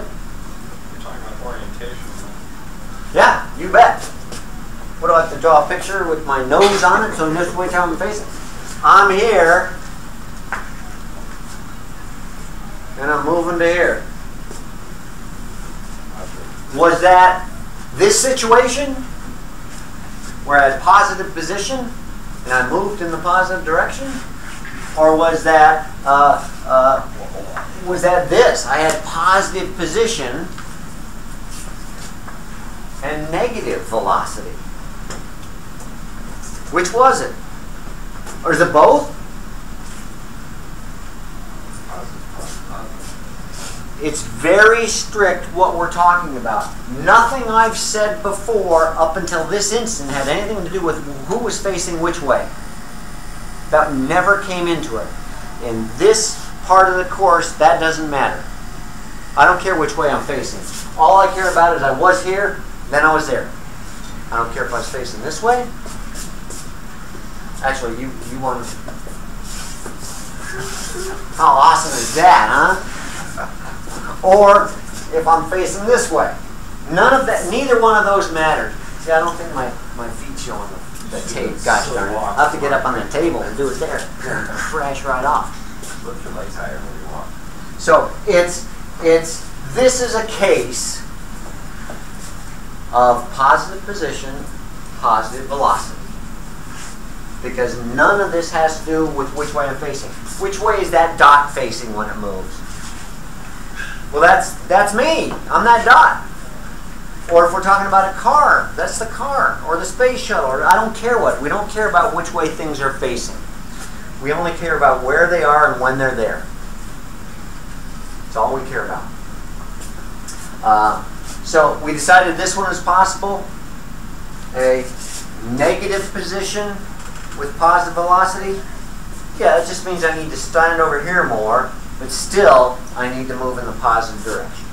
Yeah, you bet. What do I have to draw a picture with my nose on it so I know which way I'm facing? I'm here, and I'm moving to here. Was that this situation where I had positive position and I moved in the positive direction? Or was that this? I had positive position and negative velocity. Which was it? Or is it both? It's very strict what we're talking about. Nothing I've said before up until this instant had anything to do with who was facing which way. That never came into it. In this part of the course, that doesn't matter. I don't care which way I'm facing. All I care about is I was here, then I was there. I don't care if I was facing this way. Actually, you won. How awesome is that, huh? Or if I'm facing this way. None of that, neither one of those matters. See, I don't think my feet's showing them. The tape, gosh darn it. I'll have to get up on the table and do it there. Crash right off. Lift your legs higher when you walk. So this is a case of positive position, positive velocity. Because none of this has to do with which way I'm facing. Which way is that dot facing when it moves? Well, that's me. I'm that dot. Or if we're talking about a car, that's the car, or the space shuttle, or I don't care what. We don't care about which way things are facing. We only care about where they are and when they're there. That's all we care about. So we decided this one is possible. A negative position with positive velocity. Yeah, that just means I need to stand over here more, but still I need to move in the positive direction.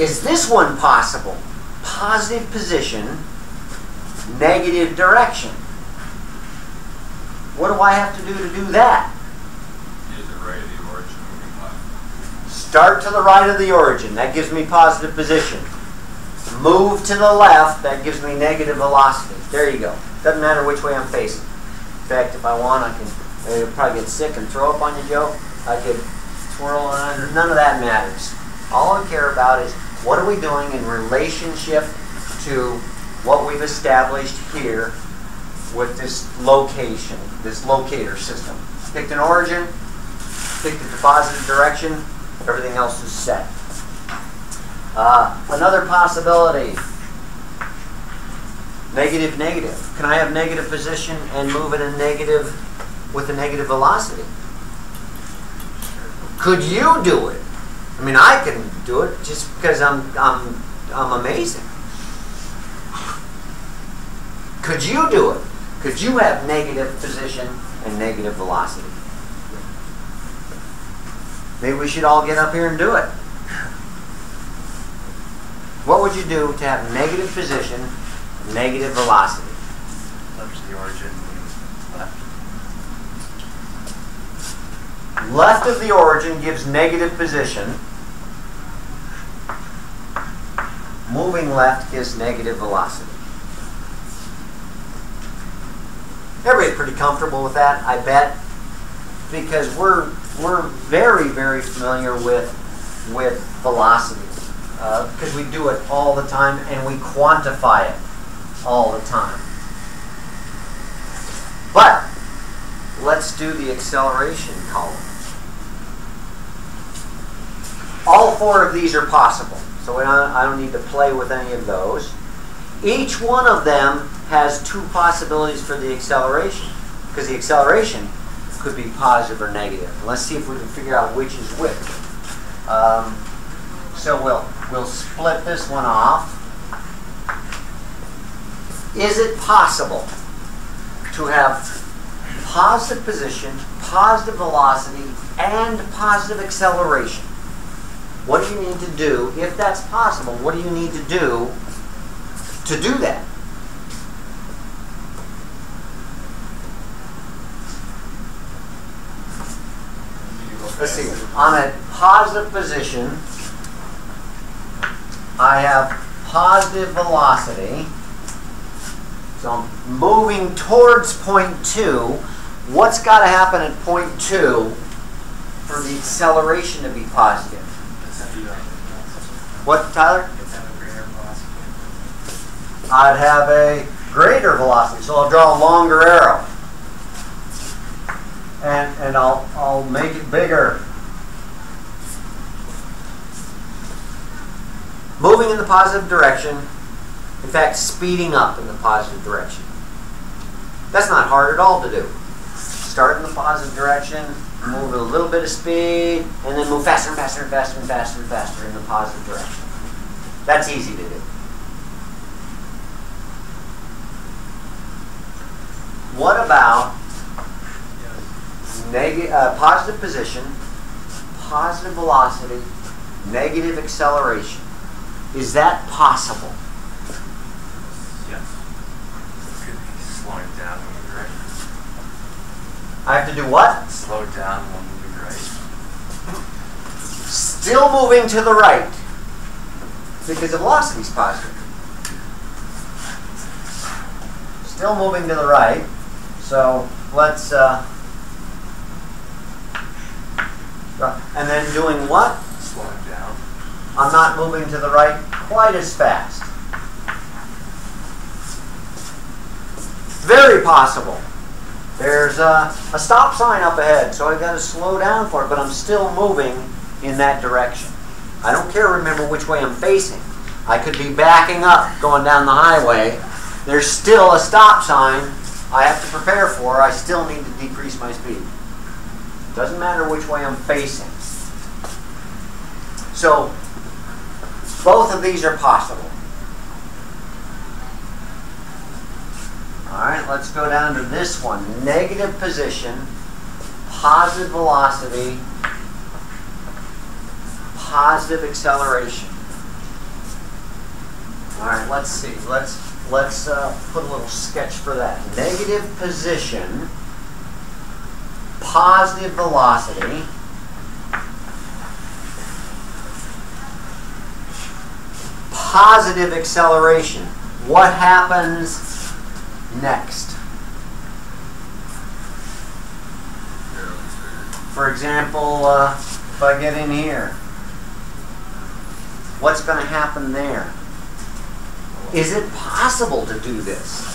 Is this one possible? Positive position, negative direction. What do I have to do that? To the right of the origin, moving left. Start to the right of the origin. That gives me positive position. Move to the left. That gives me negative velocity. There you go. Doesn't matter which way I'm facing. In fact, if I want, I can probably get sick and throw up on you, Joe. I could twirl on. None of that matters. All I care about is What are we doing in relationship to what we've established here with this location, this locator system? Picked an origin, picked a deposited direction, everything else is set. Another possibility, negative, negative. Can I have negative position and move at a negative, with a negative velocity? Could you do it? I mean, I can do it just because I'm amazing. Could you do it? Could you have negative position and negative velocity? Maybe we should all get up here and do it. What would you do to have negative position, negative velocity? Left of the origin means left. Left of the origin gives negative position. Moving left gives negative velocity. Everybody's pretty comfortable with that, I bet, because we're very, very familiar with velocity because we do it all the time and we quantify it all the time. But let's do the acceleration column. All four of these are possible, so I don't need to play with any of those. Each one of them has two possibilities for the acceleration, because the acceleration could be positive or negative. Let's see if we can figure out which is which. So we'll split this one off. Is it possible to have positive position, positive velocity, and positive acceleration? What do you need to do? If that's possible, what do you need to do that? Let's see, on a positive position, I have positive velocity, so I'm moving towards point 2. What's got to happen at point 2 for the acceleration to be positive? What, Tyler? I'd have a greater velocity, so I'll draw a longer arrow. And I'll make it bigger. Moving in the positive direction, in fact speeding up in the positive direction. That's not hard at all to do. Start in the positive direction, move with a little bit of speed, and then move faster and faster and faster and faster and faster in the positive direction. That's easy to do. What about positive position, positive velocity, negative acceleration? Is that possible? Yes. It could be slowing down when we right. I have to do what? Slow down when we right. Still moving to the right because the velocity is positive. Still moving to the right. So let's. And then doing what? Slowing down. I'm not moving to the right quite as fast. Very possible. There's a stop sign up ahead, so I've got to slow down for it, but I'm still moving in that direction. I don't care, remember, which way I'm facing. I could be backing up, going down the highway. There's still a stop sign I have to prepare for. I still need to decrease my speed. Doesn't matter which way I'm facing. So, both of these are possible. Alright, let's go down to this one. Negative position, positive velocity, positive acceleration. Alright, let's see. Let's put a little sketch for that. Negative position, positive velocity, positive acceleration. What happens next? For example, if I get in here, What's going to happen there? Is it possible to do this?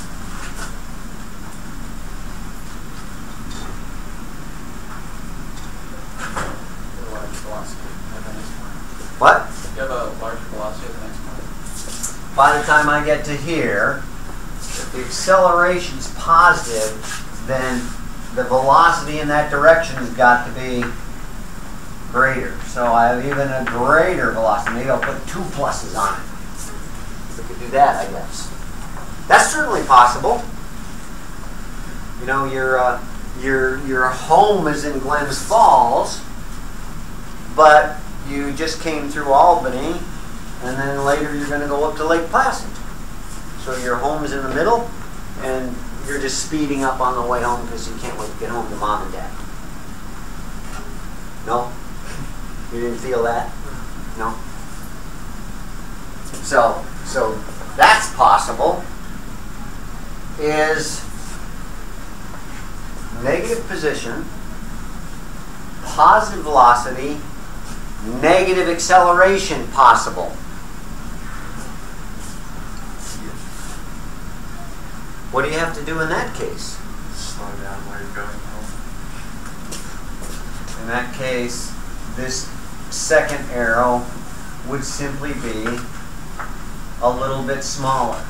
What? You have a large velocity at the next point. By the time I get to here, if the acceleration's positive, then the velocity in that direction has got to be greater. So I have even a greater velocity. Maybe I'll put two pluses on it. We could do that, I guess. That's certainly possible. You know, your home is in Glens Falls, but you just came through Albany, and then later you're going to go up to Lake Placid. So your home is in the middle, and you're just speeding up on the way home because you can't wait to get home to mom and dad. No? You didn't feel that? No? So that's possible. Is negative position, positive velocity, negative acceleration possible? What do you have to do in that case? Slow down where you're going home. In that case, this second arrow would simply be a little bit smaller.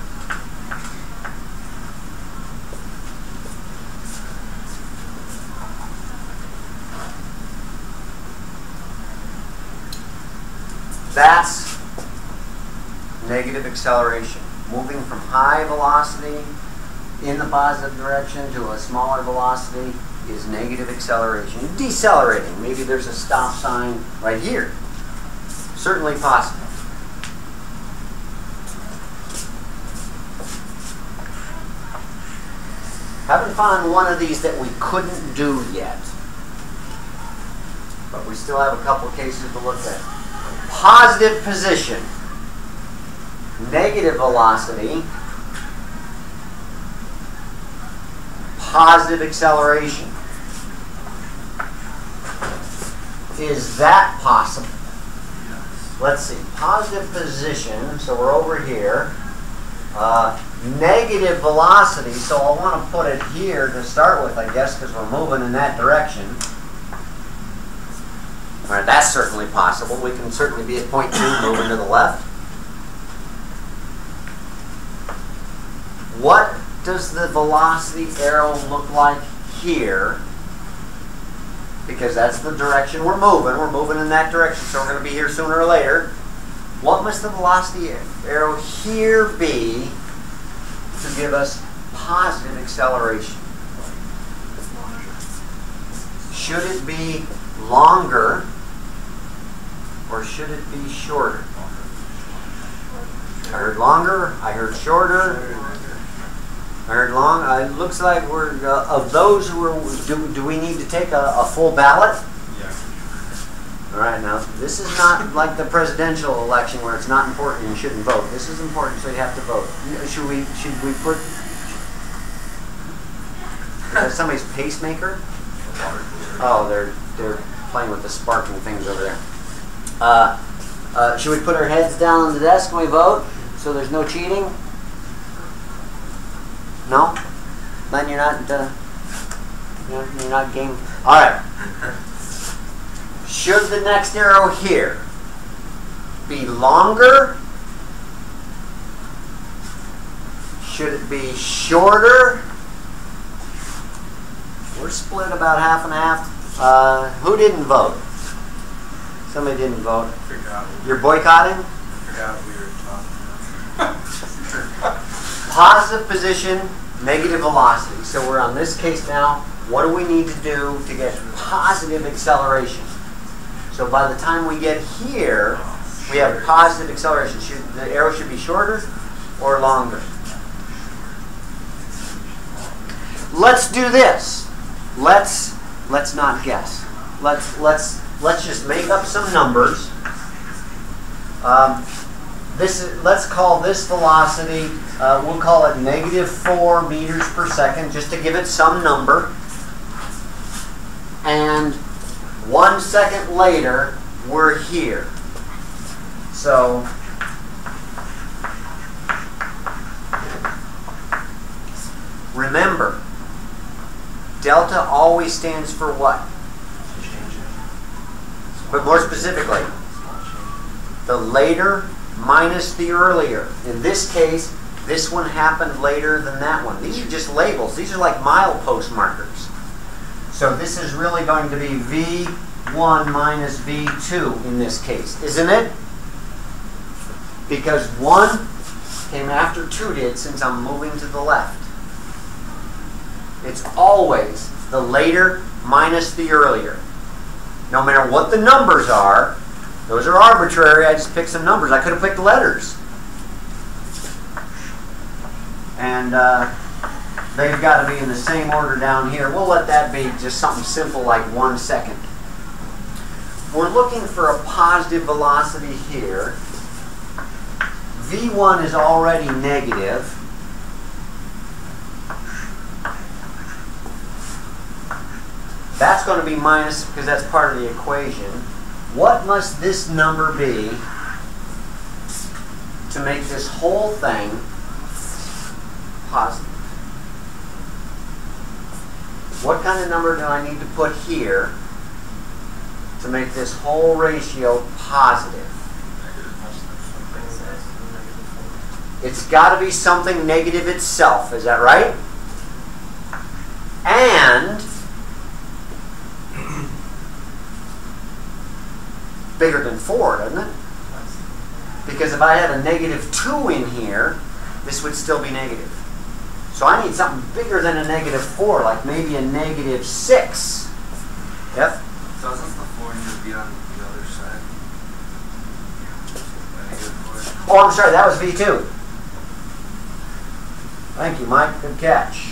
That's negative acceleration. Moving from high velocity in the positive direction to a smaller velocity is negative acceleration. Decelerating. Maybe there's a stop sign right here. Certainly possible. Haven't found one of these that we couldn't do yet. But we still have a couple cases to look at. Positive position, negative velocity, positive acceleration. Is that possible? Let's see. Positive position, so we're over here. Negative velocity, so I want to put it here to start with, I guess, because we're moving in that direction. All right, that's certainly possible. We can certainly be at point 2, moving to the left. What does the velocity arrow look like here? Because that's the direction we're moving. We're moving in that direction, so we're going to be here sooner or later. What must the velocity arrow here be to give us positive acceleration? Should it be longer? Or should it be shorter? I heard longer, I heard shorter, I heard long. It looks like we're, of those who are, do we need to take a full ballot? Yeah. All right, now this is not like the presidential election where it's not important and you shouldn't vote. This is important, so you have to vote. Should we put, is that somebody's pacemaker? Oh, they're playing with the sparkling things over there. Should we put our heads down on the desk when we vote so there's no cheating? No? Then you're not game. All right. Should the next arrow here be longer? Should it be shorter? We're split about half and half. Who didn't vote? Somebody didn't vote. You're boycotting? I forgot we were talking. Positive position, negative velocity. So we're on this case now. What do we need to do to get positive acceleration? So by the time we get here, we have positive acceleration. The arrow should be shorter or longer? Let's do this. Let's not guess. Let's just make up some numbers. Let's call this velocity. We'll call it -4 meters per second, just to give it some number. And 1 second later, we're here. So remember, delta always stands for what? But more specifically, the later minus the earlier. In this case, this one happened later than that one. These are just labels. These are like milepost markers. So this is really going to be V1 minus V2 in this case, isn't it? Because 1 came after 2 did, since I'm moving to the left. It's always the later minus the earlier. No matter what the numbers are, those are arbitrary. I just picked some numbers. I could have picked letters. And they've got to be in the same order down here. We'll let that be just something simple like 1 second. We're looking for a positive velocity here. V1 is already negative. That's going to be minus because that's part of the equation. What must this number be to make this whole thing positive? What kind of number do I need to put here to make this whole ratio positive? It's got to be something negative itself, is that right? And bigger than 4, doesn't it? Because if I had a negative 2 in here, this would still be negative. So I need something bigger than a negative 4, like maybe a negative 6. Yep? So doesn't the 4 need to be on the other side? Oh, I'm sorry, that was V2. Thank you, Mike. Good catch.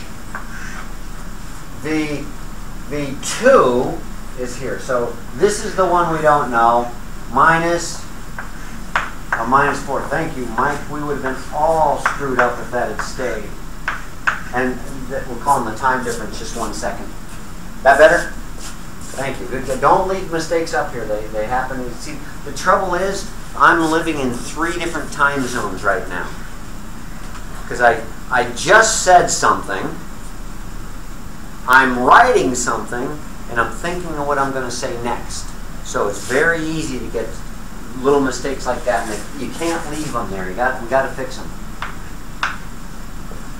V2 is here. So this is the one we don't know. Minus 4. Thank you, Mike. We would have been all screwed up if that had stayed. And we're calling the time difference just 1 second. That better? Thank you. Good. Don't leave mistakes up here. They happen. You see, the trouble is I'm living in 3 different time zones right now. Because I just said something, I'm writing something, and I'm thinking of what I'm going to say next. So it's very easy to get little mistakes like that, and you can't leave them there. We got to fix them.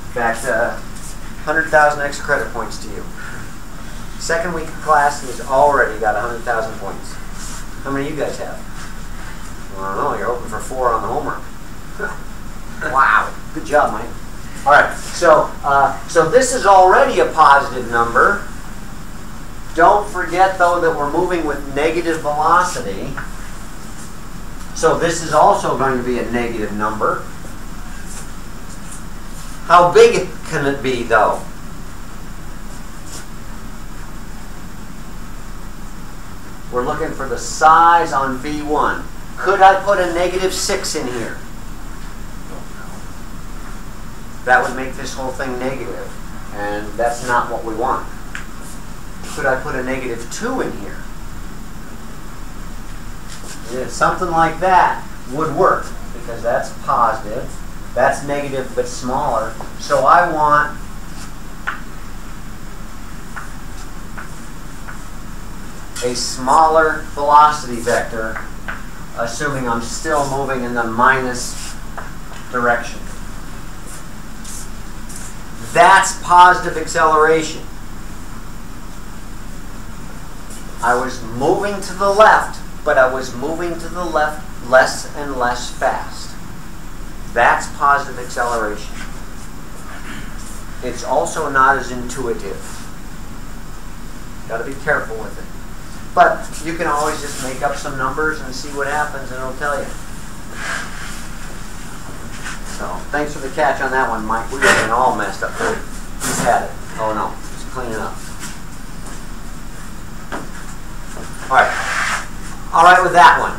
In fact, 100,000 extra credit points to you. Second week of class has already got 100,000 points. How many of you guys have? Well, I don't know. You're hoping for 4 on the homework. Wow. Good job, Mike. All right. So, so this is already a positive number. Don't forget, though, that we're moving with negative velocity. So this is also going to be a negative number. How big can it be, though? We're looking for the size on V1. Could I put a negative 6 in here? That would make this whole thing negative, and that's not what we want. Could I put a negative 2 in here? Yeah, something like that would work, because that's positive. That's negative, but smaller. So I want a smaller velocity vector, assuming I'm still moving in the minus direction. That's positive acceleration. I was moving to the left, but I was moving to the left less and less fast. That's positive acceleration. It's also not as intuitive. Got to be careful with it. But you can always just make up some numbers and see what happens, and it'll tell you. So, thanks for the catch on that one, Mike. We're getting all messed up. He's had it. Oh no, just clean it up. All right with that one.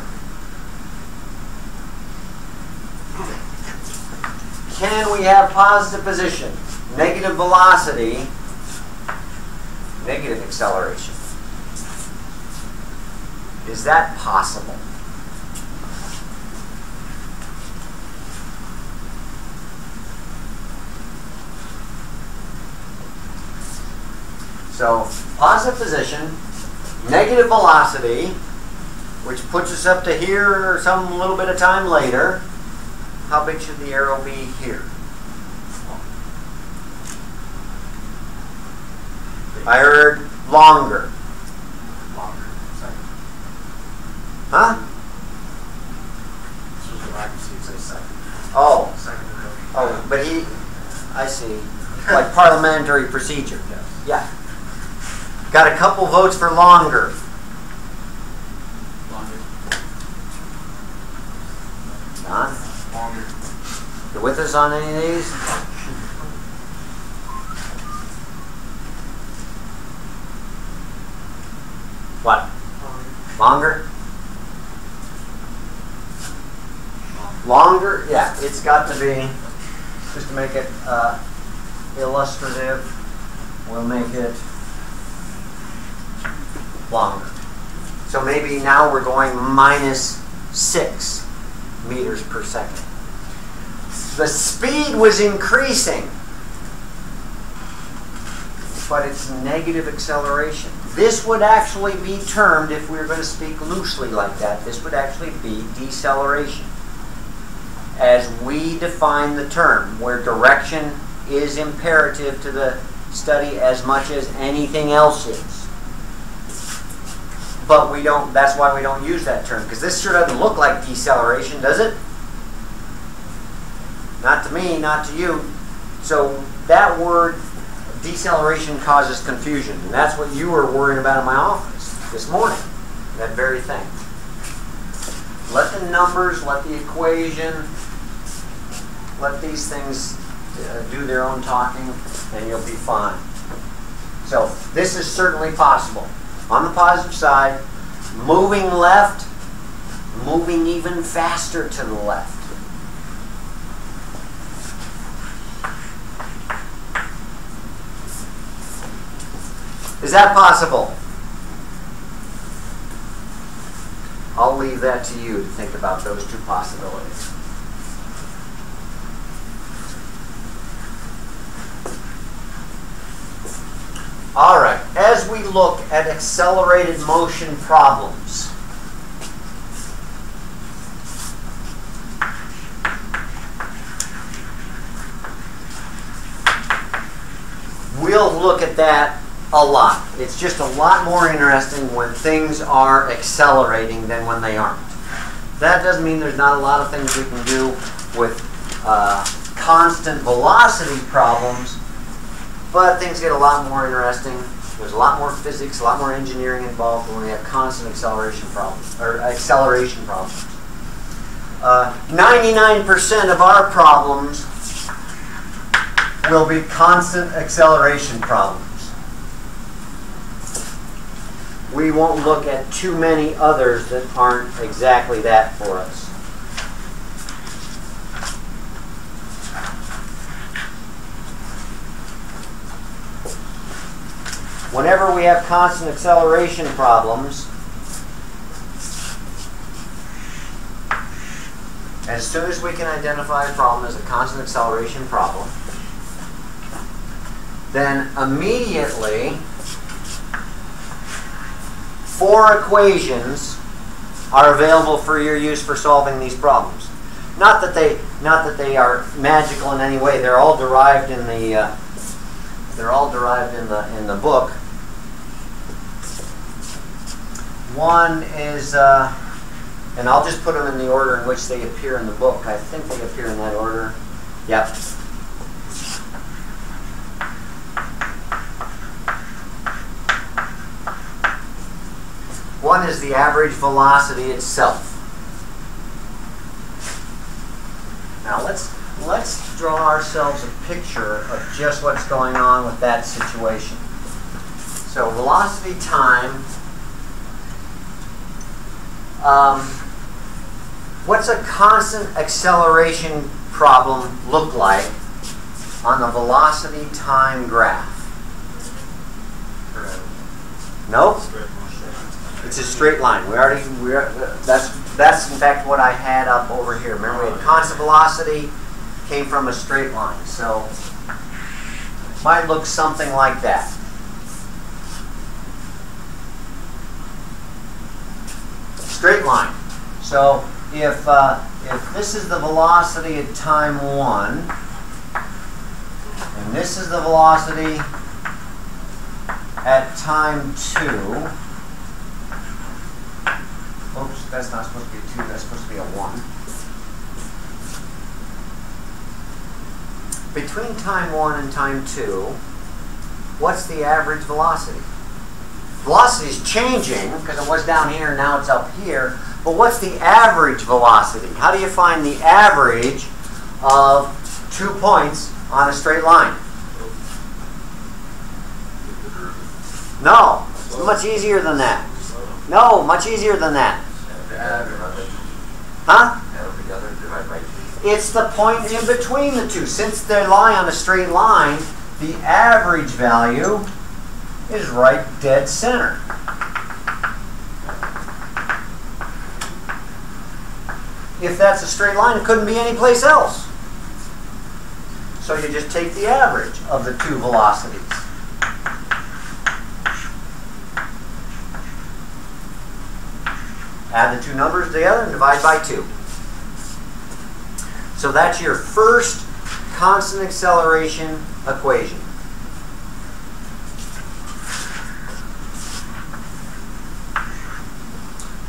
Can we have positive position, negative velocity, negative acceleration? Is that possible? So positive position, negative velocity, which puts us up to here or some little bit of time later. How big should the arrow be here? I heard longer. Longer. Sorry. Huh? This was what I received, say second. Oh. Second row. Oh, but he, I see. Like parliamentary procedure. Yes. Yeah. Got a couple votes for longer. Longer. John? Longer. You with us on any of these? What? Longer? Longer? Yeah, it's got to be, just to make it illustrative, we'll make it longer. So maybe now we're going -6 meters per second. The speed was increasing, but it's negative acceleration. This would actually be termed, if we were going to speak loosely like that, this would actually be deceleration. As we define the term, where direction is imperative to the study as much as anything else is. But we don't, that's why we don't use that term, because this sure doesn't look like deceleration, does it? Not to me, not to you. So that word, deceleration, causes confusion, and that's what you were worrying about in my office this morning, that very thing. Let the numbers, let the equation, let these things do their own talking, and you'll be fine. So this is certainly possible. On the positive side, moving left, moving even faster to the left. Is that possible? I'll leave that to you to think about those two possibilities. All right, as we look at accelerated motion problems, we'll look at that a lot. It's just a lot more interesting when things are accelerating than when they aren't. That doesn't mean there's not a lot of things we can do with constant velocity problems, but things get a lot more interesting. There's a lot more physics, a lot more engineering involved when we have constant acceleration problems, or acceleration problems. 99% of our problems will be constant acceleration problems. We won't look at too many others that aren't exactly that for us. Whenever we have constant acceleration problems, as soon as we can identify a problem as a constant acceleration problem, then immediately 4 equations are available for your use for solving these problems. Not that they are magical in any way. They're all derived in the they're all derived in the book. One is and I'll just put them in the order in which they appear in the book. I think they appear in that order. Yep. One is the average velocity itself. Now let's draw ourselves a picture of just what's going on with that situation. So velocity time. What's a constant acceleration problem look like on the velocity time graph? Nope. It's a straight line. That's in fact what I had up over here. Remember, we had constant velocity came from a straight line. So might look something like that. straight line. So if this is the velocity at time 1, and this is the velocity at time 2, oops, that's not supposed to be a 2, that's supposed to be a 1. Between time 1 and time 2, what's the average velocity? Velocity is changing because it was down here and now it's up here, but what's the average velocity? How do you find the average of 2 points on a straight line? No, it's much easier than that. No, much easier than that. Huh? It's the point in between the two. Since they lie on a straight line, the average value is right dead center. If that's a straight line, it couldn't be any place else. So you just take the average of the two velocities. Add the two numbers together and divide by 2. So that's your first constant acceleration equation.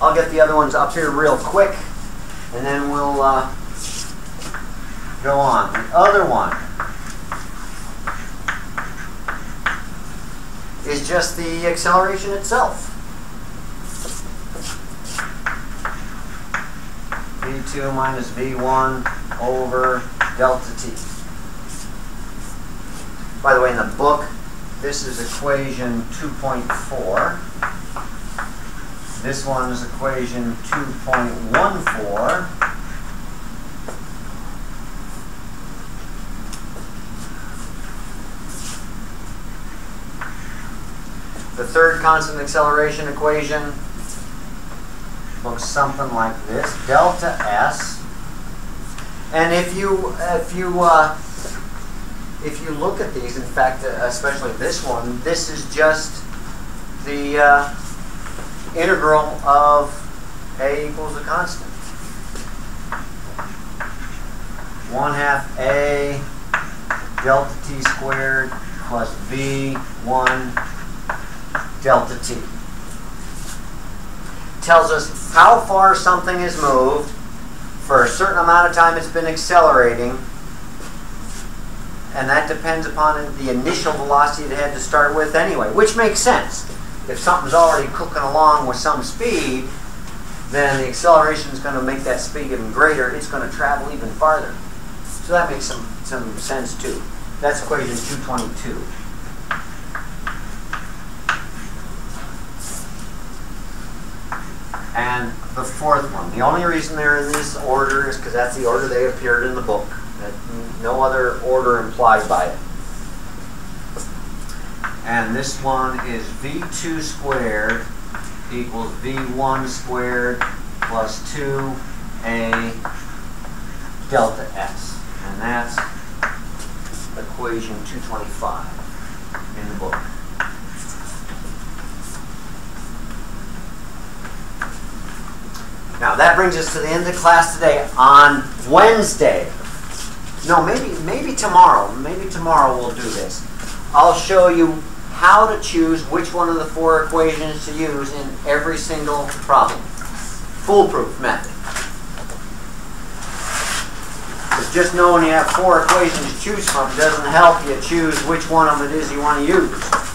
I'll get the other ones up here real quick, and then we'll go on. The other one is just the acceleration itself. V2 minus V1 over delta t. By the way, in the book, this is equation 2.4. This one is equation 2.14. The third constant acceleration equation looks something like this, delta s. And if you look at these, in fact, especially this one, this is just the integral of a equals a constant. 1/2 a delta t squared plus v1 delta t. Tells us how far something is moved for a certain amount of time it's been accelerating, and that depends upon the initial velocity it had to start with anyway, which makes sense. If something's already cooking along with some speed, then the acceleration is going to make that speed even greater. It's going to travel even farther. So that makes some sense too. That's equation 222. And the fourth one, the only reason they're in this order is because that's the order they appeared in the book. No other order implied by it. And this one is V2 squared equals V1 squared plus 2a delta s. And that's equation 225 in the book. Now that brings us to the end of class today. On Wednesday, no, maybe tomorrow. Maybe tomorrow we'll do this. I'll show you how to choose which one of the 4 equations to use in every single problem. Foolproof method. Because just knowing you have 4 equations to choose from doesn't help you choose which one of it is you want to use.